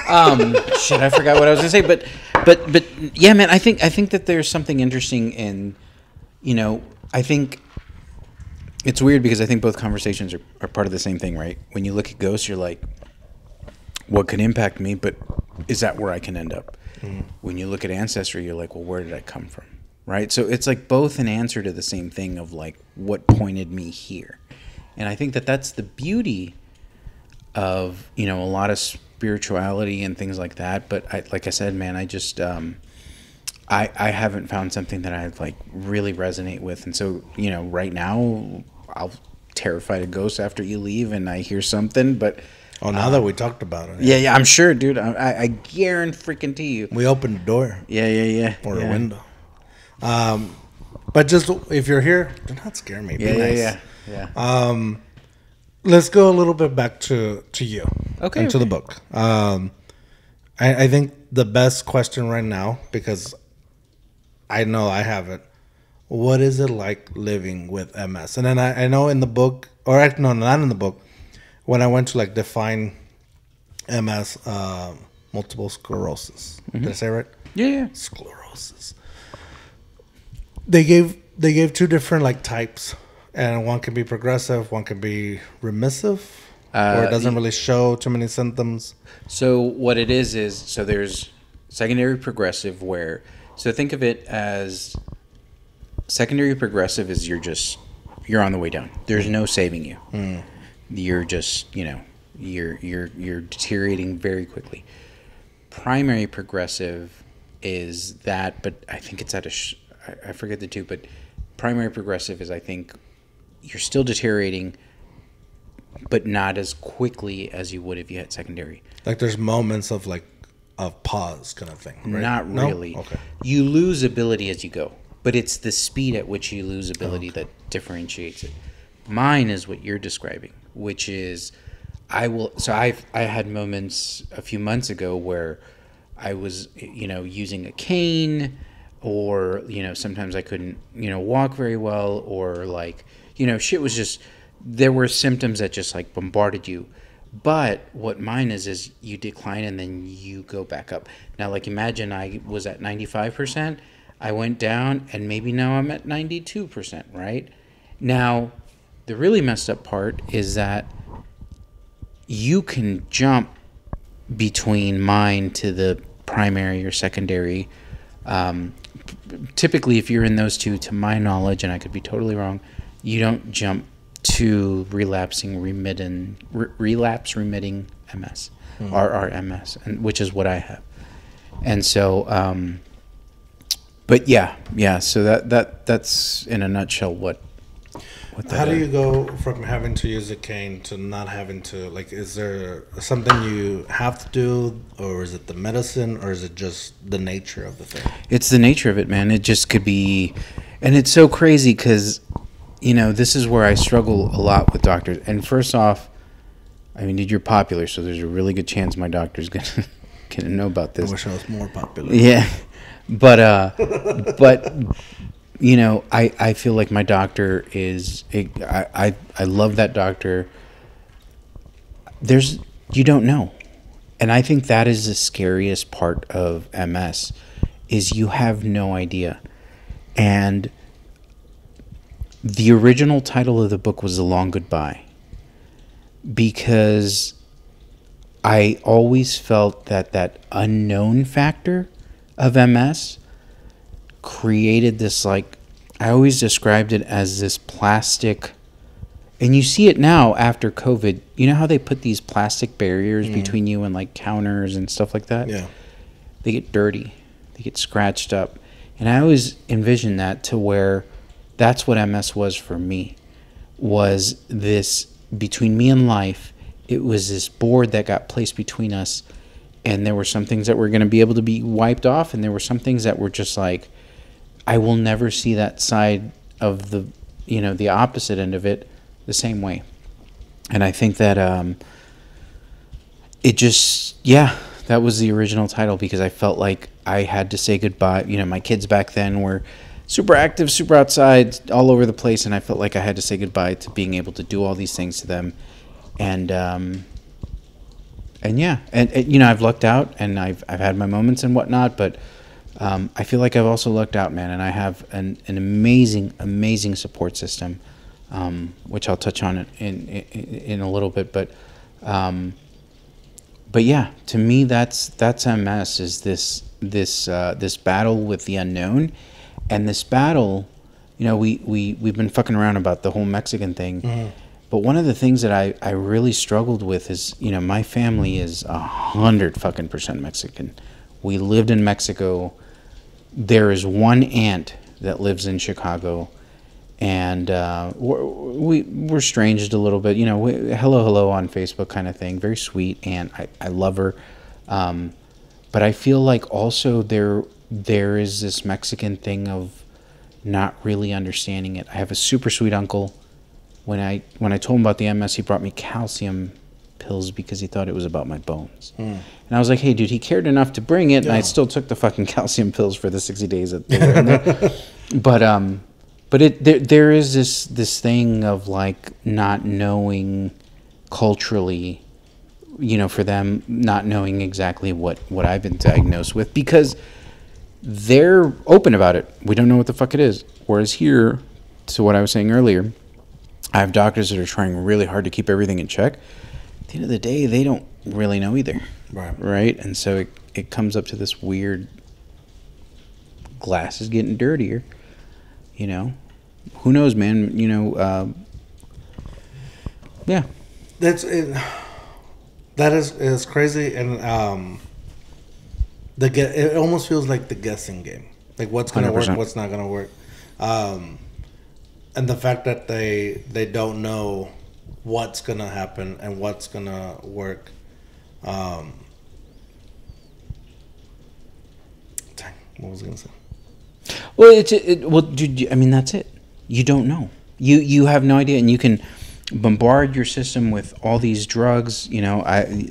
Um, shit, I forgot what I was gonna say, but but but yeah, man, I think I think that there's something interesting in, you know, I think. It's weird because I think both conversations are, are part of the same thing, right? When you look at ghosts, you're like, what could impact me, but is that where I can end up? Mm. When you look at ancestry, you're like, well, where did I come from, right? So it's like both an answer to the same thing of like, what pointed me here? And I think that that's the beauty of, you know, a lot of spirituality and things like that. But I, like I said, man, I just, um, I, I haven't found something that I like really resonate with. And so, you know, right now I'll terrified of ghosts after you leave and I hear something, but oh, now uh, that we talked about it. Yeah, yeah, I'm sure, dude. I, I guarantee freaking to you. We opened the door. Yeah, yeah, yeah. Or yeah. a window. Um, but just if you're here, do not scare me. Be yeah, nice. yeah, yeah, yeah. Um, let's go a little bit back to to you. Okay. And to okay. the book. Um, I, I think the best question right now, because I know I have it. What is it like living with M S? And then I, I know in the book, or actually, no, not in the book, when I went to like define M S, uh, multiple sclerosis. Mm-hmm. Did I say it right? Yeah, yeah. Sclerosis. They gave they gave two different like types, and one can be progressive, one can be remissive, uh, or it doesn't really show too many symptoms. So what it is is so there's secondary progressive where so think of it as. Secondary progressive is you're just, you're on the way down. There's no saving you. Mm. You're just, you know, you're, you're, you're deteriorating very quickly. Primary progressive is that, but I think it's at a, sh I forget the two, but primary progressive is I think you're still deteriorating, but not as quickly as you would if you had secondary. Like there's moments of like, of pause kind of thing. Right? Not really. No? Okay. You lose ability as you go. But it's the speed at which you lose ability okay. that differentiates it. Mine is what you're describing, which is I will. So I I had moments a few months ago where I was, you know, using a cane, or you know, sometimes I couldn't, you know, walk very well, or like, you know, shit was just there were symptoms that just like bombarded you. But what mine is is you decline and then you go back up. Now, like imagine I was at ninety-five percent. I went down, and maybe now I'm at ninety-two percent, right? Now, the really messed up part is that you can jump between mine to the primary or secondary. Um, typically, if you're in those two, to my knowledge, and I could be totally wrong, you don't jump to relapsing, remitting, re relapse remitting M S, mm-hmm. R R M S, and, which is what I have. And so... Um, But yeah, yeah. So that that that's in a nutshell what. what How do is. you go from having to use a cane to not having to? Like, is there something you have to do, or is it the medicine, or is it just the nature of the thing? It's the nature of it, man. It just could be, and it's so crazy because, you know, this is where I struggle a lot with doctors. And first off, I mean, dude, you're popular, so there's a really good chance my doctor's gonna gonna know about this. I wish I was more popular. Yeah. But, uh, but, you know, I, I feel like my doctor is, it, I, I, I love that doctor. There's, you don't know. And I think that is the scariest part of M S is you have no idea. And the original title of the book was The Long Goodbye, because I always felt that that unknown factor of M S created this, like, I always described it as this plastic, and you see it now after COVID, you know how they put these plastic barriers mm. between you and like counters and stuff like that? Yeah. They get dirty, they get scratched up. And I always envisioned that to where that's what M S was for me, was this, between me and life, it was this board that got placed between us. And there were some things that were going to be able to be wiped off. And there were some things that were just like, I will never see that side of the, you know, the opposite end of it the same way. And I think that um, it just, yeah, that was the original title because I felt like I had to say goodbye. You know, my kids back then were super active, super outside, all over the place. And I felt like I had to say goodbye to being able to do all these things to them. And, um, And yeah, and, and you know, I've lucked out, and I've I've had my moments and whatnot, but um, I feel like I've also lucked out, man. And I have an an amazing, amazing support system, um, which I'll touch on in in, in a little bit. But um, but yeah, to me, that's that's M S is this this uh, this battle with the unknown, and this battle, you know, we we we've been fucking around about the whole Mexican thing. Mm-hmm. But one of the things that I, I really struggled with is, you know, my family is a hundred fucking percent Mexican. We lived in Mexico. there is one aunt that lives in Chicago, and uh, we're, we we're estranged a little bit. You know, we, hello, hello on Facebook kind of thing. Very sweet aunt. I, I love her. Um, but I feel like also there there is this Mexican thing of not really understanding it. I have a super sweet uncle. When I when I told him about the M S, he brought me calcium pills because he thought it was about my bones. Mm. And I was like, hey, dude, he cared enough to bring it, yeah. and I still took the fucking calcium pills for the sixty days that they were in there. But, um, but it, there, there is this, this thing of, like, not knowing culturally, you know, for them, not knowing exactly what, what I've been diagnosed with, because they're open about it. We don't know what the fuck it is. Whereas here, to what I was saying earlier, I have doctors that are trying really hard to keep everything in check. At the end of the day, they don't really know either, right? Right, and so it it comes up to this weird glass is getting dirtier, you know. Who knows, man? You know, uh, yeah. That's it. That is is crazy, and um, the it almost feels like the guessing game, like what's gonna one hundred percent work, what's not gonna work, um, and the fact that they they don't know what's gonna happen and what's gonna work. Um, dang, what was I gonna say? Well, it's it. Well, dude, I mean, that's it. You don't know. You you have no idea, and you can bombard your system with all these drugs. You know, I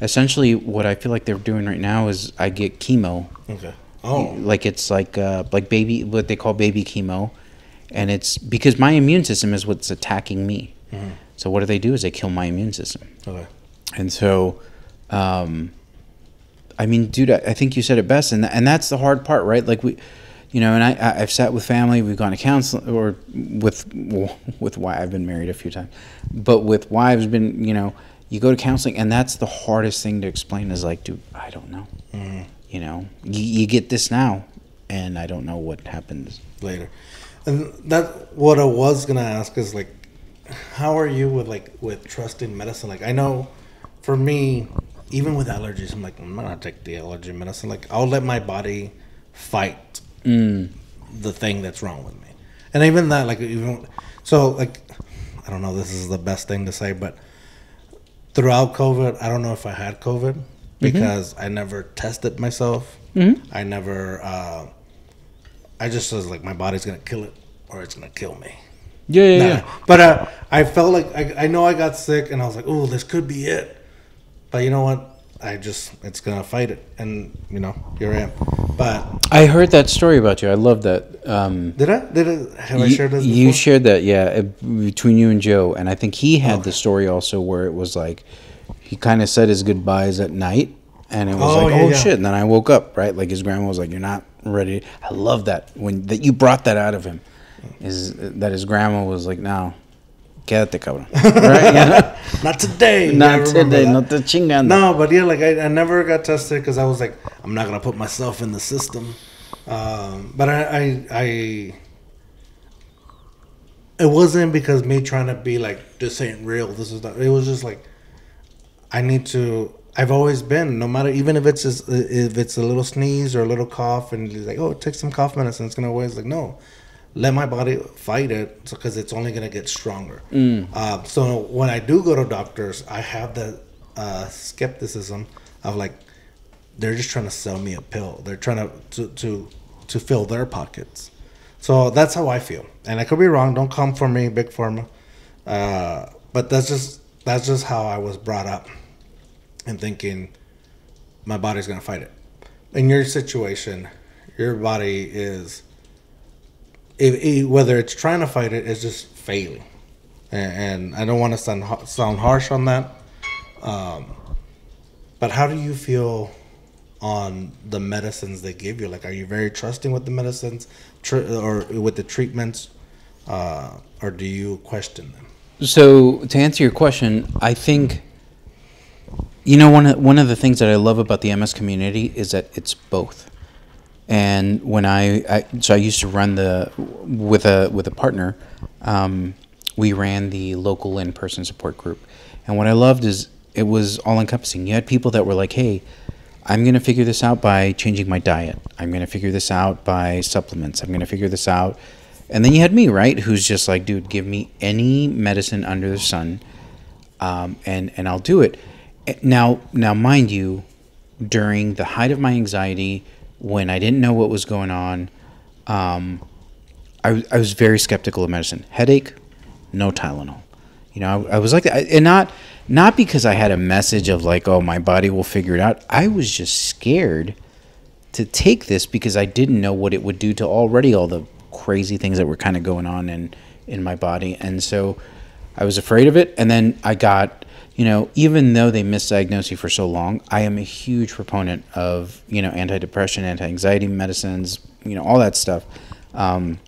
essentially what I feel like they're doing right now is I get chemo. Okay. Oh. Like it's like uh, like baby, what they call baby chemo, and it's because my immune system is what's attacking me. Mm-hmm. So what do they do is they kill my immune system. Okay. And so, um, I mean, dude, I, I think you said it best. And, th and that's the hard part, right? Like we, you know, and I, I, I've sat with family, we've gone to counseling or with, well, with wives, I've been married a few times, but with wives been, you know, you go to counseling and that's the hardest thing to explain is like, dude, I don't know, mm-hmm. you know, you, you get this now and I don't know what happens later. And that, what I was going to ask is like, how are you with like with trusting medicine? Like I know, for me, even with allergies, I'm like I'm not gonna take the allergy medicine. Like I'll let my body fight mm. the thing that's wrong with me, and even that, like even so, like I don't know. This is the best thing to say, but throughout COVID, I don't know if I had COVID because mm-hmm. I never tested myself. Mm-hmm. I never. Uh, I just was like my body's gonna kill it or it's gonna kill me. Yeah, yeah, nah, yeah. But uh, I felt like I, I know I got sick, and I was like, "Oh, this could be it." But you know what? I just it's gonna fight it, and you know, here I am. But I heard that story about you. I love that. Um, did I? Did I? Have you, I shared this? Before? You shared that, yeah, between you and Joe, and I think he had okay. the story also where it was like he kind of said his goodbyes at night, and it was oh, like, yeah, "Oh yeah. shit!" And then I woke up, right? Like his grandma was like, "You're not ready." I love that when that you brought that out of him. Is that his grandma was like, no, quédate, cabrón. Right? Yeah. Not today. Not today. Not the chingando. No, but yeah, like I, I never got tested because I was like, I'm not gonna put myself in the system. Um, but I, I, I, it wasn't because me trying to be like, this ain't real. This is not. It was just like, I need to. I've always been, no matter, even if it's just, if it's a little sneeze or a little cough, and he's like, oh, take some cough medicine. It's gonna always like, no. Let my body fight it because it's only going to get stronger. Mm. Uh, so when I do go to doctors, I have the uh, skepticism of like, they're just trying to sell me a pill. They're trying to, to, to, to fill their pockets. So that's how I feel. And I could be wrong. Don't come for me, Big Pharma. Uh, but that's just, that's just how I was brought up and thinking my body's going to fight it. In your situation, your body is... It, it, whether it's trying to fight it, it's just failing, and, and I don't want to sound sound harsh on that. Um, but how do you feel on the medicines they give you? Like, are you very trusting with the medicines, tr or with the treatments, uh, or do you question them? So, to answer your question, I think you know one of, one of the things that I love about the M S community is that it's both. And when I, I, so I used to run the, with a, with a partner, um, we ran the local in-person support group. And what I loved is it was all encompassing. You had people that were like, hey, I'm going to figure this out by changing my diet. I'm going to figure this out by supplements. I'm going to figure this out. And then you had me, right, who's just like, dude, give me any medicine under the sun, um, and, and I'll do it. Now, now, mind you, during the height of my anxiety, when I didn't know what was going on, um, I, I was very skeptical of medicine. Headache, no Tylenol. You know, I, I was like that. I, and not not because I had a message of like, oh, my body will figure it out. I was just scared to take this because I didn't know what it would do to already all the crazy things that were kind of going on in, in my body. And so I was afraid of it. And then I got, you know, even though they misdiagnosed you for so long, I am a huge proponent of, you know, antidepressant, anti-anxiety medicines, you know, all that stuff. Um,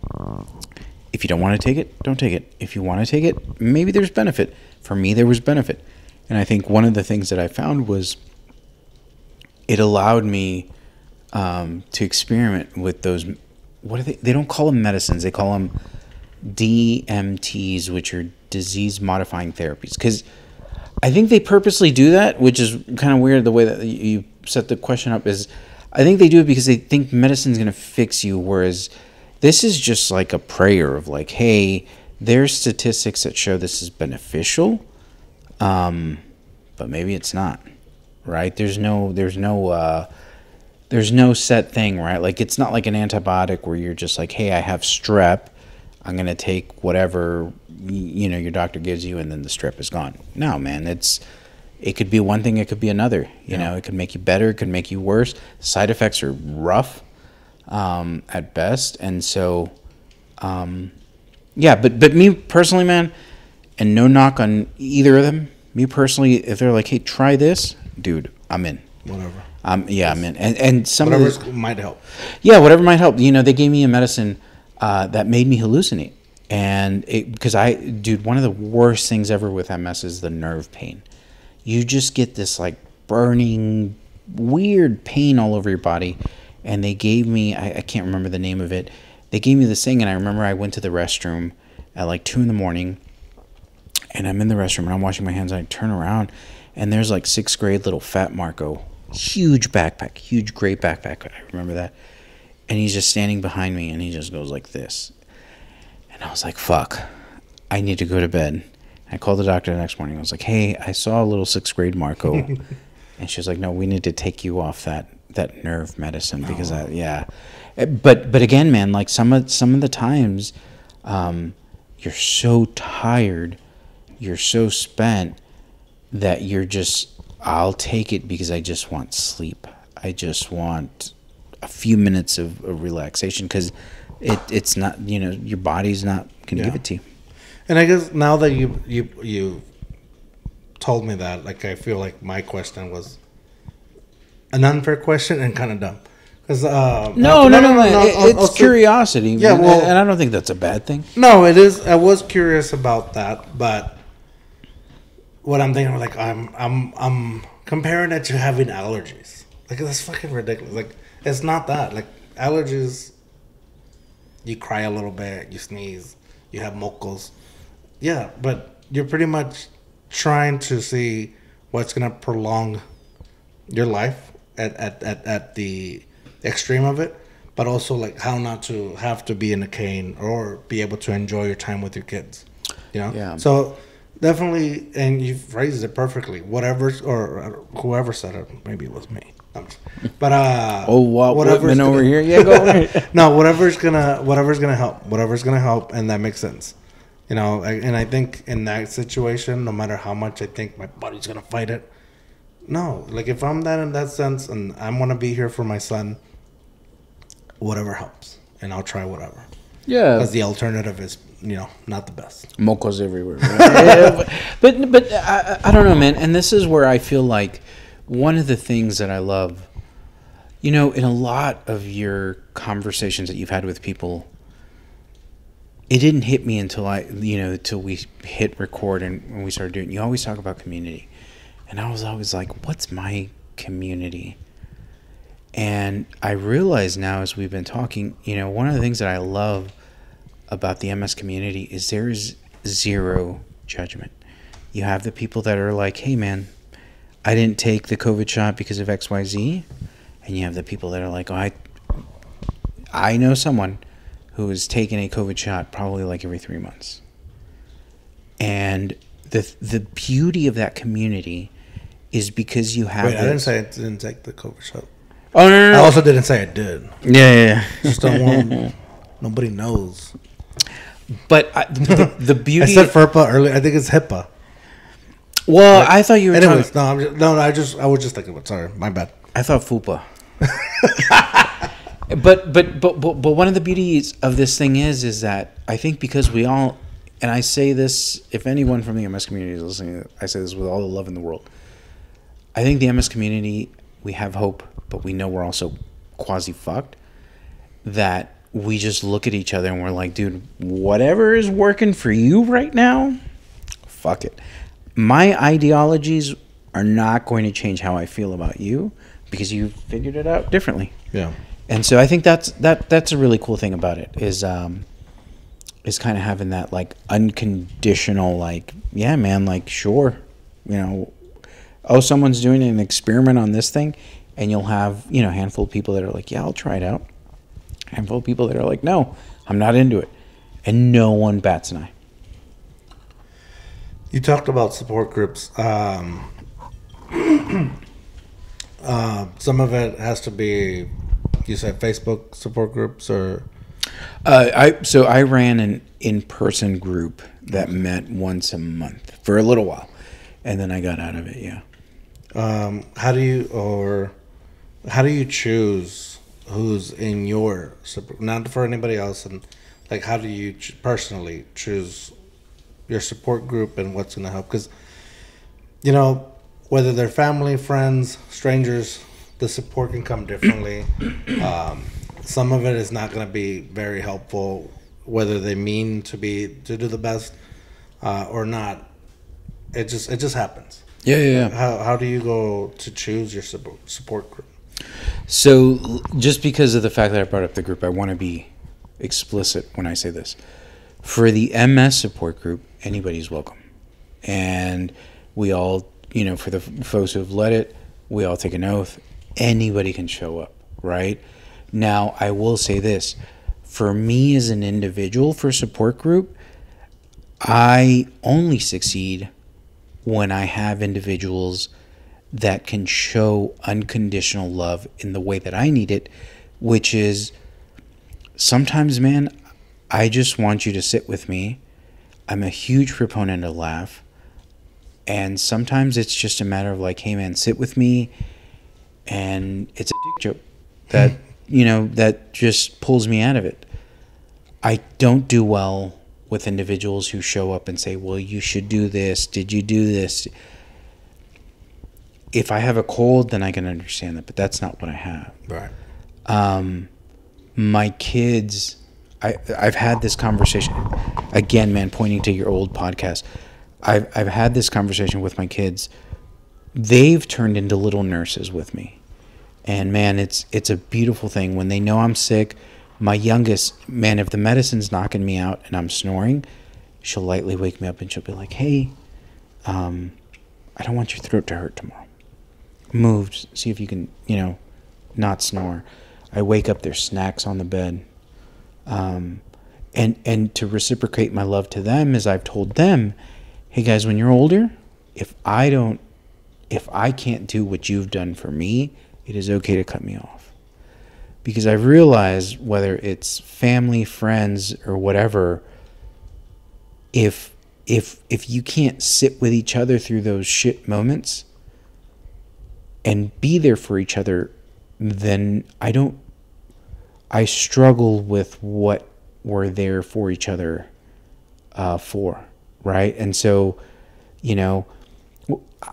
if you don't want to take it, don't take it. If you want to take it, maybe there's benefit. For me, there was benefit. And I think one of the things that I found was it allowed me um, to experiment with those, what are they? They don't call them medicines. They call them D M Ts, which are disease-modifying therapies. Because I think they purposely do that, which is kind of weird the way that you set the question up is, I think they do it because they think medicine's going to fix you, whereas this is just like a prayer of like, hey, there's statistics that show this is beneficial, um, but maybe it's not, right? There's no, there's no, uh, there's no set thing, right? Like it's not like an antibiotic where you're just like, hey, I have strep, I'm gonna take whatever you know your doctor gives you, and then the strep is gone. No, man, it's. It could be one thing, it could be another. You yeah. know, it could make you better, it could make you worse. Side effects are rough um, at best. And so, um, yeah, but, but me personally, man, and no knock on either of them, me personally, if they're like, hey, try this, dude, I'm in. Whatever. Um, yeah, I'm in. And, and some whatever of this, might help. Yeah, whatever might help. You know, they gave me a medicine uh, that made me hallucinate. And it, because I, dude, one of the worst things ever with M S is the nerve pain. You just get this like burning, weird pain all over your body. And they gave me, I, I can't remember the name of it. They gave me this thing. And I remember I went to the restroom at like two in the morning and I'm in the restroom and I'm washing my hands. And I turn around and there's like sixth grade little fat Marco, huge backpack, huge gray backpack. I remember that. And he's just standing behind me and he just goes like this. And I was like, fuck, I need to go to bed. I called the doctor the next morning. I was like, hey, I saw a little sixth grade Marco. And she was like, no, we need to take you off that, that nerve medicine because oh. I, yeah. But, but again, man, like some of, some of the times um, you're so tired, you're so spent that you're just, I'll take it because I just want sleep. I just want a few minutes of, of relaxation because it, it's not, you know, your body's not going to yeah. give it to you. And I guess now that you you you told me that, like, I feel like my question was an unfair question and kind of dumb. Because uh, no, no, no, no, no, it, it's also, curiosity. Yeah, well, and I don't think that's a bad thing. No, it is. I was curious about that, but what I'm thinking, like, I'm I'm I'm comparing that to having allergies. Like, that's fucking ridiculous. Like, it's not that. Like, allergies, you cry a little bit, you sneeze, you have mocos. Yeah, but you're pretty much trying to see what's going to prolong your life at, at, at, at the extreme of it, but also like how not to have to be in a cane or be able to enjoy your time with your kids, you know? Yeah. So definitely, and you phrased it perfectly, whatever, or whoever said it, maybe it was me. But uh, oh, wow, whatever's gonna, over here, yeah, go over. No, whatever's gonna, whatever's gonna help, whatever's gonna help, and that makes sense, you know. I, and I think in that situation, no matter how much I think my body's gonna fight it, no, like if I'm that in that sense, and I'm gonna be here for my son, whatever helps, and I'll try whatever. Yeah, because the alternative is, you know, not the best. Mocos everywhere, right? Yeah, but but, but I, I don't know, man. And this is where I feel like. One of the things that I love, you know, in a lot of your conversations that you've had with people, it didn't hit me until I, you know, till we hit record and when we started doing it. You always talk about community. And I was always like, what's my community? And I realize now as we've been talking, you know, one of the things that I love about the M S community is there is zero judgment. You have the people that are like, hey, man, I didn't take the COVID shot because of X Y Z. And you have the people that are like, oh, I, I know someone who is taking a COVID shot probably like every three months. And the the beauty of that community is because you have... Wait, I didn't say I didn't take the COVID shot. Oh, no, no, no. I also didn't say I did. Yeah, yeah, yeah. Just don't want... Nobody knows. But I, the, the beauty... I said FERPA earlier. I think it's HIPAA. Well, like, I thought you were anyways, talking... No, I'm just, no, no, I just... I was just thinking about... Sorry, my bad. I thought FUPA. But, but, but, but, but one of the beauties of this thing is, is that I think because we all... And I say this, if anyone from the M S community is listening, I say this with all the love in the world. I think the M S community, we have hope, but we know we're also quasi-fucked, that we just look at each other and we're like, dude, whatever is working for you right now, fuck it. My ideologies are not going to change how I feel about you because you figured it out differently. Yeah. And so I think that's that that's a really cool thing about it is... Um, is kind of having that, like, unconditional, like, yeah, man, like, sure, you know, oh, someone's doing an experiment on this thing, and you'll have, you know, a handful of people that are like, yeah, I'll try it out, a handful of people that are like, no, I'm not into it, and no one bats an eye. You talked about support groups. Um, uh, some of it has to be, you said Facebook support groups or... Uh, I so I ran an in-person group that met once a month for a little while, and then I got out of it. Yeah. Um, how do you or how do you choose who's in your not for anybody else and like how do you ch- personally choose your support group and what's going to help? Because you know whether they're family, friends, strangers, the support can come differently. Um, some of it is not going to be very helpful, whether they mean to be to do the best uh, or not. It just it just happens. Yeah, yeah, yeah. How how do you go to choose your support group? So just because of the fact that I brought up the group, I want to be explicit when I say this. For the M S support group, anybody's welcome, and we all, you know, for the folks who have led it, we all take an oath. Anybody can show up, right? Now, I will say this. For me as an individual, for support group, I only succeed when I have individuals that can show unconditional love in the way that I need it, which is sometimes, man, I just want you to sit with me. I'm a huge proponent of laugh. And sometimes it's just a matter of like, hey, man, sit with me. And it's a dick joke that... you know, that just pulls me out of it. I don't do well with individuals who show up and say, well, you should do this. Did you do this? If I have a cold, then I can understand that, but that's not what I have. Right. Um, my kids, I, I've had this conversation. Again, man, pointing to your old podcast. I've, I've had this conversation with my kids. They've turned into little nurses with me. And, man, it's it's a beautiful thing. When they know I'm sick, my youngest, man, if the medicine's knocking me out and I'm snoring, she'll lightly wake me up and she'll be like, hey, um, I don't want your throat to hurt tomorrow. Move, see if you can, you know, not snore. I wake up, there's snacks on the bed. Um, and, and to reciprocate my love to them is I've told them, hey, guys, when you're older, if I don't, if I can't do what you've done for me, it is okay to cut me off. Because I realize whether it's family, friends, or whatever, if if if you can't sit with each other through those shit moments and be there for each other, then I don't I struggle with what we're there for each other uh, for, right? And so, you know,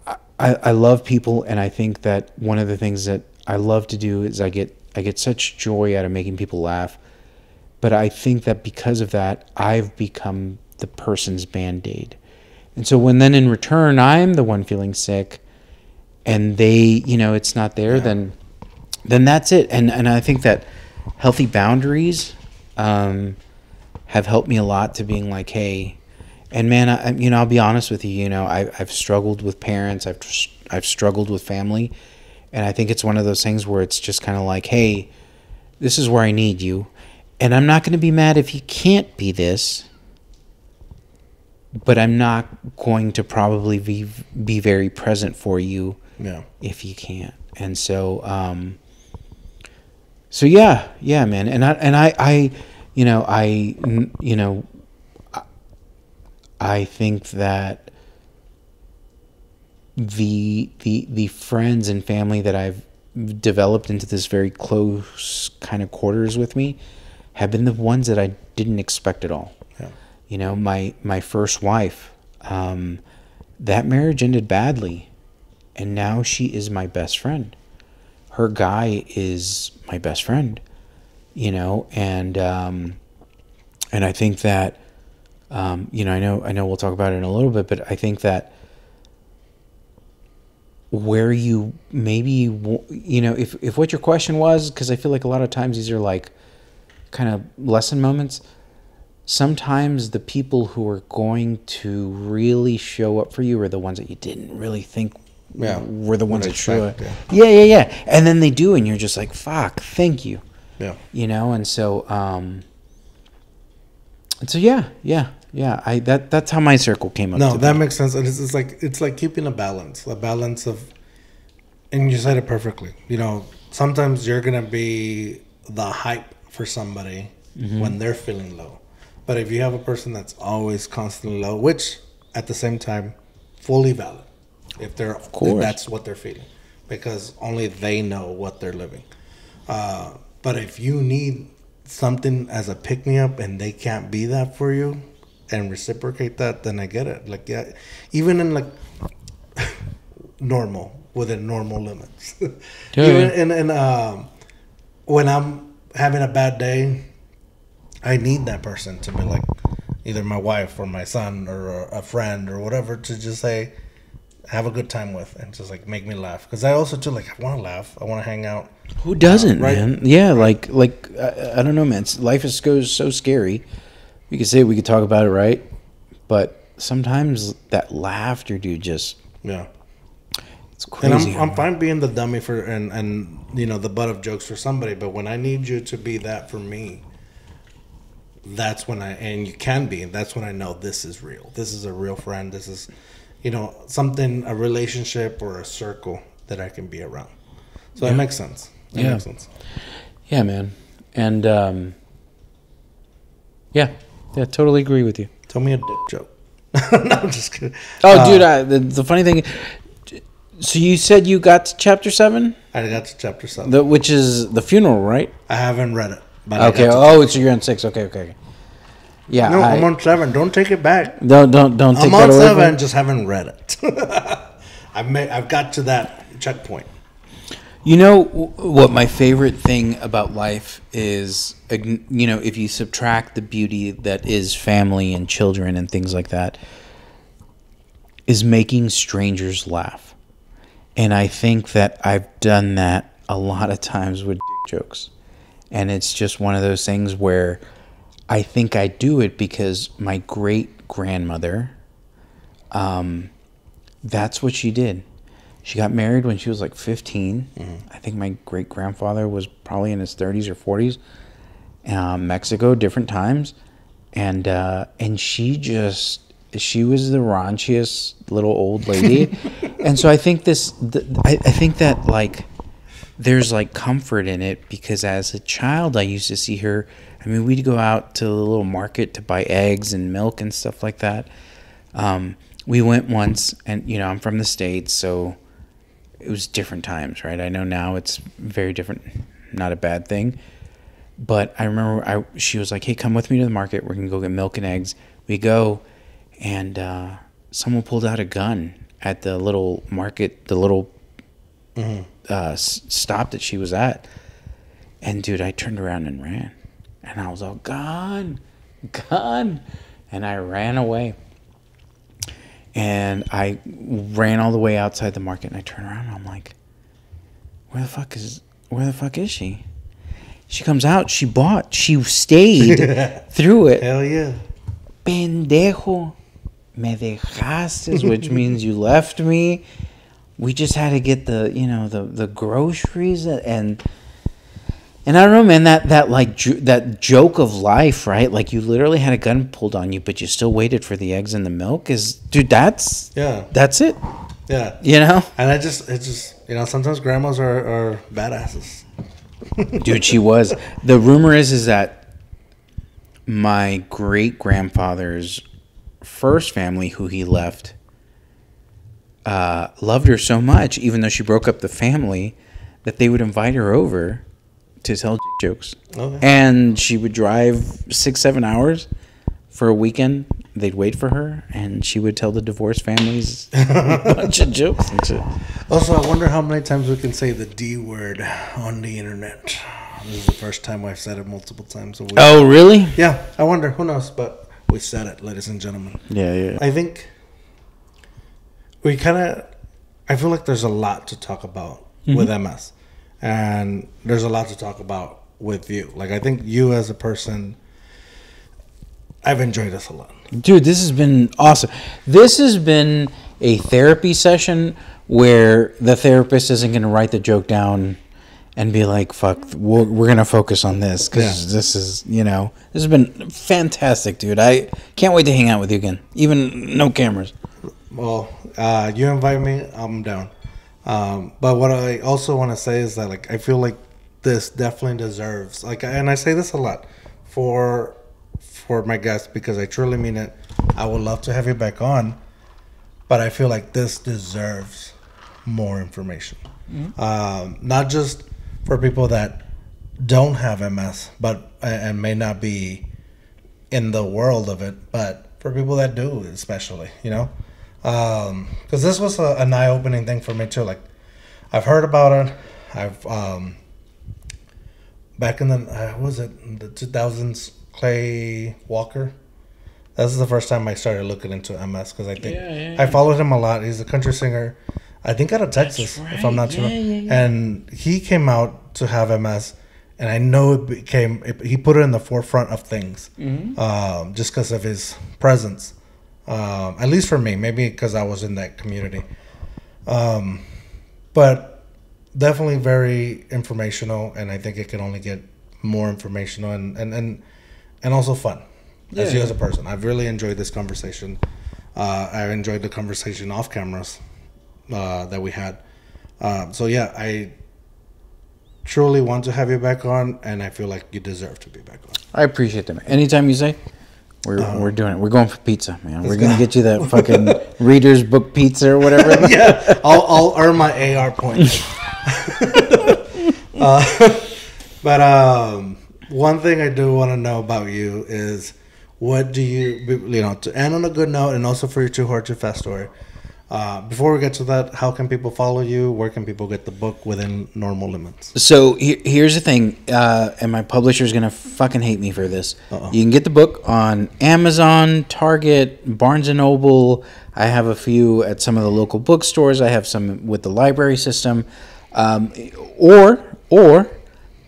I, I, I love people, and I think that one of the things that I love to do is I get I get such joy out of making people laugh. But I think that because of that, I've become the person's band-aid. And so when then in return, I'm the one feeling sick and they, you know, it's not there, yeah. then then that's it. And, and I think that healthy boundaries um, have helped me a lot to being like, hey, And man, I, you know, I'll be honest with you. You know, I, I've struggled with parents. I've I've struggled with family, and I think it's one of those things where it's just kind of like, hey, this is where I need you, and I'm not going to be mad if you can't be this. But I'm not going to probably be be very present for you yeah. if you can't. And so, um, so yeah, yeah, man. And I and I, I you know, I you know. I think that the the the friends and family that I've developed into this very close kind of quarters with me have been the ones that I didn't expect at all. Yeah. You know, my my first wife, um, that marriage ended badly, and now she is my best friend. Her guy is my best friend. You know, and um, and I think that. Um, you know, I know, I know we'll talk about it in a little bit, but I think that where you maybe, you know, if, if what your question was, because I feel like a lot of times these are like kind of lesson moments. Sometimes the people who are going to really show up for you are the ones that you didn't really think yeah, were the ones that show up. Yeah. yeah, yeah, yeah. And then they do, and you're just like, fuck, thank you. Yeah. You know, and so, um, and so yeah, yeah. Yeah, I that that's how my circle came up. No, that makes sense, and it's, it's like it's like keeping a balance, a balance of, and you said it perfectly. You know, sometimes you're gonna be the hype for somebody mm-hmm. when they're feeling low, but if you have a person that's always constantly low, which at the same time, fully valid, if they're of course if that's what they're feeling, because only they know what they're living. Uh, but if you need something as a pick me up and they can't be that for you and reciprocate that, then I get it. Like, yeah, even in like normal, within normal limits. Even in, in um, when I'm having a bad day, I need that person to be like either my wife or my son or a friend or whatever to just say, have a good time with and just like make me laugh, because I also too like I want to laugh, I want to hang out. Who doesn't, uh, right? Man? Yeah, like like I, I don't know, man. It's, life is goes so scary. We could say we could talk about it, right? But sometimes that laughter, dude, just yeah, it's crazy. And I'm, I'm fine being the dummy for and and you know the butt of jokes for somebody, but when I need you to be that for me, that's when I and you can be. And that's when I know this is real. This is a real friend. This is. You know, something, a relationship or a circle that I can be around. So yeah. That makes sense. That yeah. makes sense. Yeah, man. And, um, yeah, yeah, totally agree with you. Tell me a dick joke. No, I'm just kidding. Oh, uh, dude, I, the, the funny thing, so you said you got to chapter seven? I got to chapter seven. The, which is the funeral, right? I haven't read it. But okay, oh, so you're on six. Okay, okay. Yeah, no, I, I'm on seven. Don't take it back. Don't don't don't take it back. I'm on seven. Just haven't read it. I've made, I've got to that checkpoint. You know what my favorite thing about life is? You know, if you subtract the beauty that is family and children and things like that, is making strangers laugh. And I think that I've done that a lot of times with jokes, and it's just one of those things where. I think I do it because my great-grandmother, um, that's what she did. She got married when she was like fifteen. Mm-hmm. I think my great-grandfather was probably in his thirties or forties. Um, Mexico, different times. And uh, and she just, she was the raunchiest little old lady. And so I think this, th I, I think that like, there's like comfort in it because as a child I used to see her. I mean, we'd go out to the little market to buy eggs and milk and stuff like that. Um, we went once, and, you know, I'm from the States, so it was different times, right? I know now it's very different, not a bad thing. But I remember I, she was like, hey, come with me to the market. We're going to go get milk and eggs. We go, and uh, someone pulled out a gun at the little market, the little mm-hmm. uh, stop that she was at. And, dude, I turned around and ran. And I was all gone, gone. And I ran away. And I ran all the way outside the market and I turned around and I'm like, where the fuck is, where the fuck is she? She comes out, she bought, she stayed through it. Hell yeah. Pendejo. me dejaste, which means you left me. We just had to get the, you know, the, the groceries and... And I don't know, man, that, that, like, ju- that joke of life, right? Like, you literally had a gun pulled on you, but you still waited for the eggs and the milk is, dude, that's, yeah, that's it. Yeah. You know? And I just, it's just, you know, sometimes grandmas are, are badasses. Dude, she was. The rumor is, is that my great-grandfather's first family, who he left, uh, loved her so much, even though she broke up the family, that they would invite her over to tell jokes. Okay. And she would drive six, seven hours for a weekend. They'd wait for her, and she would tell the divorced families a bunch of jokes and shit. Also, I wonder how many times we can say the D word on the internet. This is the first time I've said it multiple times. So we oh, really? Yeah. I wonder. Who knows? But we said it, ladies and gentlemen. Yeah, yeah. I think we kind of... I feel like there's a lot to talk about mm-hmm. with M S. And there's a lot to talk about with you. Like, I think you as a person, I've enjoyed this a lot. Dude, this has been awesome. This has been a therapy session where the therapist isn't going to write the joke down and be like, fuck, we'll, we're going to focus on this. Because yeah. this is, you know, this has been fantastic, dude. I can't wait to hang out with you again. Even no cameras. Well, uh, you invite me, I'm down. Um, but what I also want to say is that, like, I feel like this definitely deserves, like, and I say this a lot for for my guests because I truly mean it. I would love to have you back on, but I feel like this deserves more information. Mm-hmm. Um, not just for people that don't have M S, but and may not be in the world of it, but for people that do, especially, you know. Um, because this was a, an eye-opening thing for me too. Like, I've heard about it. I've um, back in the uh, what was it in the two thousands, Clay Walker. This is the first time I started looking into M S because I think yeah, yeah, yeah. I followed him a lot. He's a country singer, I think out of Texas, right. if I'm not yeah, sure. Yeah, yeah. And he came out to have M S, and I know it became it, he put it in the forefront of things, mm-hmm. um, just because of his presence. Um, at least for me, maybe because I was in that community. Um, but definitely very informational, and I think it can only get more informational and, and, and, and also fun yeah. as you as a person. I've really enjoyed this conversation. Uh, I enjoyed the conversation off cameras uh, that we had. Um, so, yeah, I truly want to have you back on, and I feel like you deserve to be back on. I appreciate that. Anytime you say... We're um, we're doing it. We're going for pizza, man. We're gonna get you that fucking Reader's Book pizza or whatever. Yeah, I'll I'll earn my A R points. uh, but um, one thing I do want to know about you is what do you you know to end on a good note and also for your Too Hard Too Fast story. Uh, before we get to that, how can people follow you? Where can people get the book Within Normal Limits? So he- here's the thing, uh, and my publisher's going to fucking hate me for this. Uh-oh. You can get the book on Amazon, Target, Barnes and Noble. I have a few at some of the local bookstores. I have some with the library system. Um, or or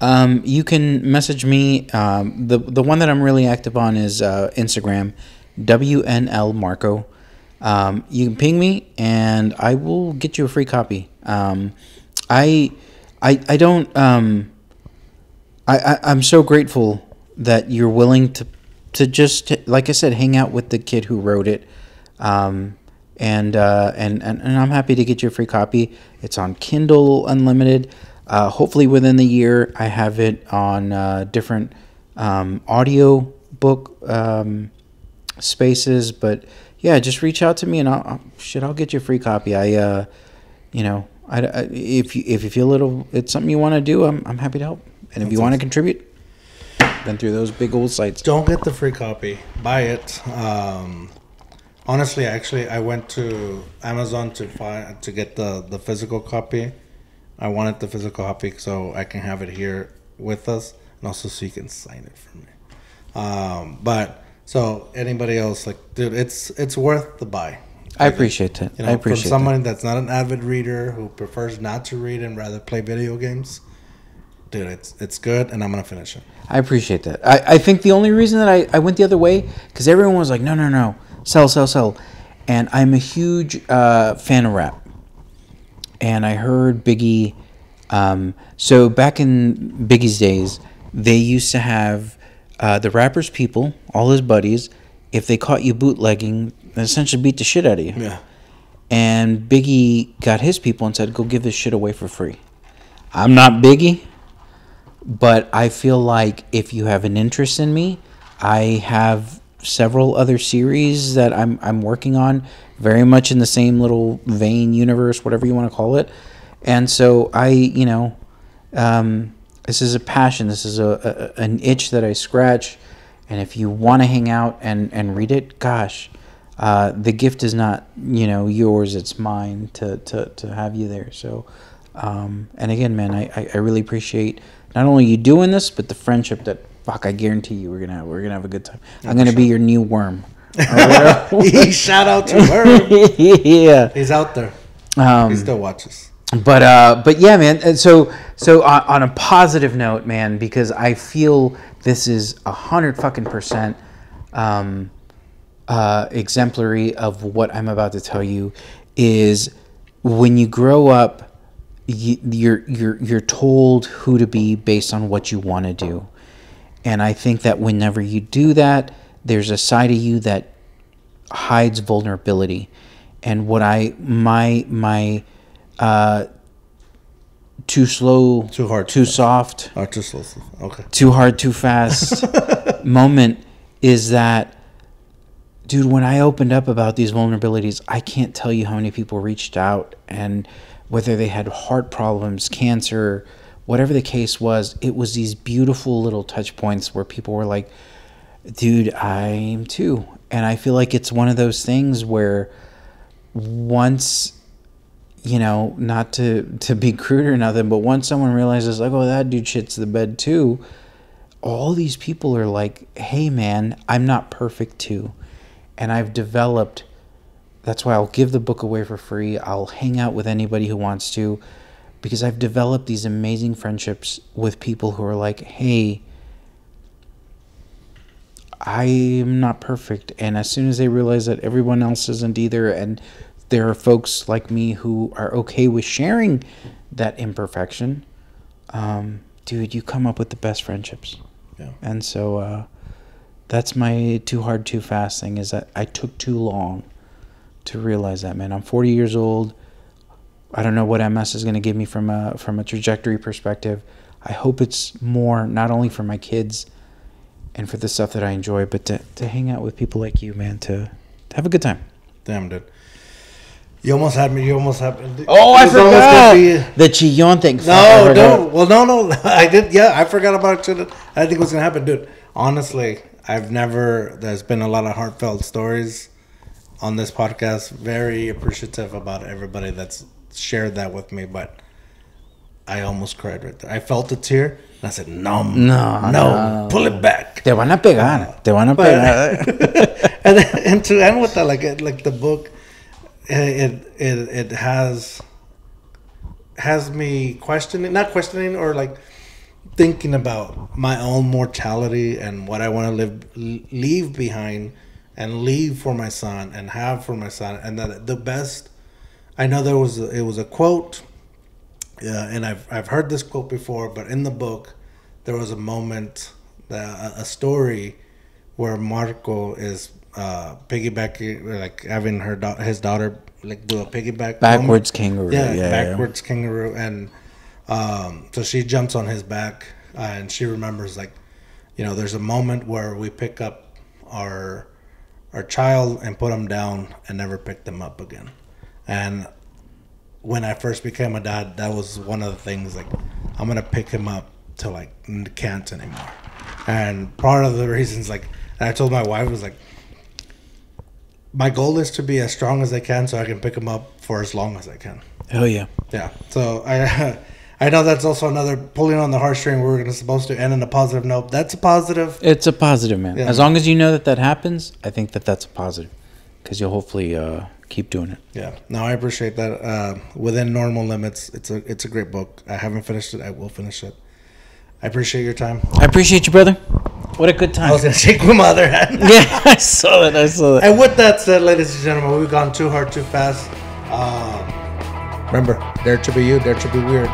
um, you can message me. Um, the, the one that I'm really active on is uh, Instagram, W N L Marco. Um, you can ping me, and I will get you a free copy. Um, I, I, I don't. Um, I, I, I'm so grateful that you're willing to, to just, like I said, hang out with the kid who wrote it, um, and, uh, and and and I'm happy to get you a free copy. It's on Kindle Unlimited. Uh, hopefully, within the year, I have it on uh, different um, audio book um, spaces, but. Yeah, just reach out to me and I'll, I'll shit. I'll get you a free copy. I, uh, you know, I, I if you if you feel little, it's something you want to do. I'm I'm happy to help. And if That's you want to awesome. contribute, been through those big old sites. Don't get the free copy. Buy it. Um, honestly, actually, I went to Amazon to find to get the, the physical copy. I wanted the physical copy so I can have it here with us, and also so you can sign it for me. Um, but. So anybody else, like, dude, it's it's worth the buy. I, I appreciate it. You know, I appreciate it. For somebody that. that's not an avid reader who prefers not to read and rather play video games, dude, it's it's good, and I'm going to finish it. I appreciate that. I, I think the only reason that I, I went the other way, because everyone was like, no, no, no, sell, sell, sell. And I'm a huge uh, fan of rap. And I heard Biggie. Um, so back in Biggie's days, they used to have uh, the rapper's people, all his buddies, if they caught you bootlegging, they essentially beat the shit out of you. Yeah. And Biggie got his people and said, go give this shit away for free. I'm not Biggie, but I feel like if you have an interest in me, I have several other series that I'm I'm working on, very much in the same little vein, universe, whatever you want to call it. And so I, you know, um, this is a passion. This is a, a an itch that I scratch. And if you want to hang out and, and read it, gosh, uh, the gift is not, you know, yours. It's mine to, to, to have you there. So, um, and again, man, I, I really appreciate not only you doing this, but the friendship that, fuck, I guarantee you we're going to have, we're going to have a good time. Yeah, I'm going to sure. be your new worm. Shout out to Worm. Yeah. He's out there. Um, he still watches. But, uh, but yeah, man. And so, so on, on a positive note, man, because I feel this is a hundred fucking percent, um, uh, exemplary of what I'm about to tell you is when you grow up, you, you're, you're, you're told who to be based on what you want to do. And I think that whenever you do that, there's a side of you that hides vulnerability. And what I, my, my, Uh, too slow, too hard, too, too soft, or too slow. Okay. Too hard, too fast. Moment is that, dude. When I opened up about these vulnerabilities, I can't tell you how many people reached out and whether they had heart problems, cancer, whatever the case was. It was these beautiful little touch points where people were like, "Dude, I'm too," and I feel like it's one of those things where once. You know, not to, to be crude or nothing, but once someone realizes, like, oh, that dude shits the bed too, all these people are like, hey, man, I'm not perfect too. And I've developed, that's why I'll give the book away for free. I'll hang out with anybody who wants to, because I've developed these amazing friendships with people who are like, hey, I'm not perfect. And as soon as they realize that everyone else isn't either, and there are folks like me who are okay with sharing that imperfection. Um, dude, you come up with the best friendships. Yeah. And so uh, that's my too hard, too fast thing is that I took too long to realize that, man. I'm forty years old. I don't know what M S is going to give me from a, from a trajectory perspective. I hope it's more, not only for my kids and for the stuff that I enjoy, but to, to hang out with people like you, man, to, to have a good time. Damn, dude. You almost had me. You almost had me. Oh, I forgot be, the Chillon thing. No, no. Well, no, no. I did. Yeah, I forgot about it. I think it was gonna happen, dude. Honestly, I've never. There's been a lot of heartfelt stories on this podcast. Very appreciative about everybody that's shared that with me. But I almost cried right there. I felt a tear, and I said, "No, no, no, pull it back." Te van a pegar. Te van a pegar. And and to end with that, like like the book. It it it has has me questioning, not questioning, or like thinking about my own mortality and what I want to live, leave behind, and leave for my son and have for my son. And that the best, I know there was a, it was a quote, uh, and I've I've heard this quote before, but in the book there was a moment, that, a story, where Marco is. Uh, piggybacking, like having her da- his daughter like do a piggyback backwards moment. kangaroo, yeah, yeah backwards yeah. kangaroo, and um, so she jumps on his back, uh, and she remembers like, you know, there's a moment where we pick up our our child and put them down and never pick them up again. And when I first became a dad, that was one of the things like I'm gonna pick him up till I can't anymore. And part of the reasons like and I told my wife was like. My goal is to be as strong as I can, so I can pick them up for as long as I can. Hell yeah, yeah. So I, I know that's also another pulling on the heartstring. We we're supposed to end on a positive note. That's a positive. It's a positive, man. Yeah. As long as you know that that happens, I think that that's a positive, because you'll hopefully uh, keep doing it. Yeah. No, I appreciate that. Uh, Within Normal Limits. It's a it's a great book. I haven't finished it. I will finish it. I appreciate your time. I appreciate you, brother. What a good time. I was going to shake my mother. Yeah, I saw it. I saw it. And with that said, ladies and gentlemen, we've gone too hard, too fast. Uh, remember, dare to be you, dare to be weird.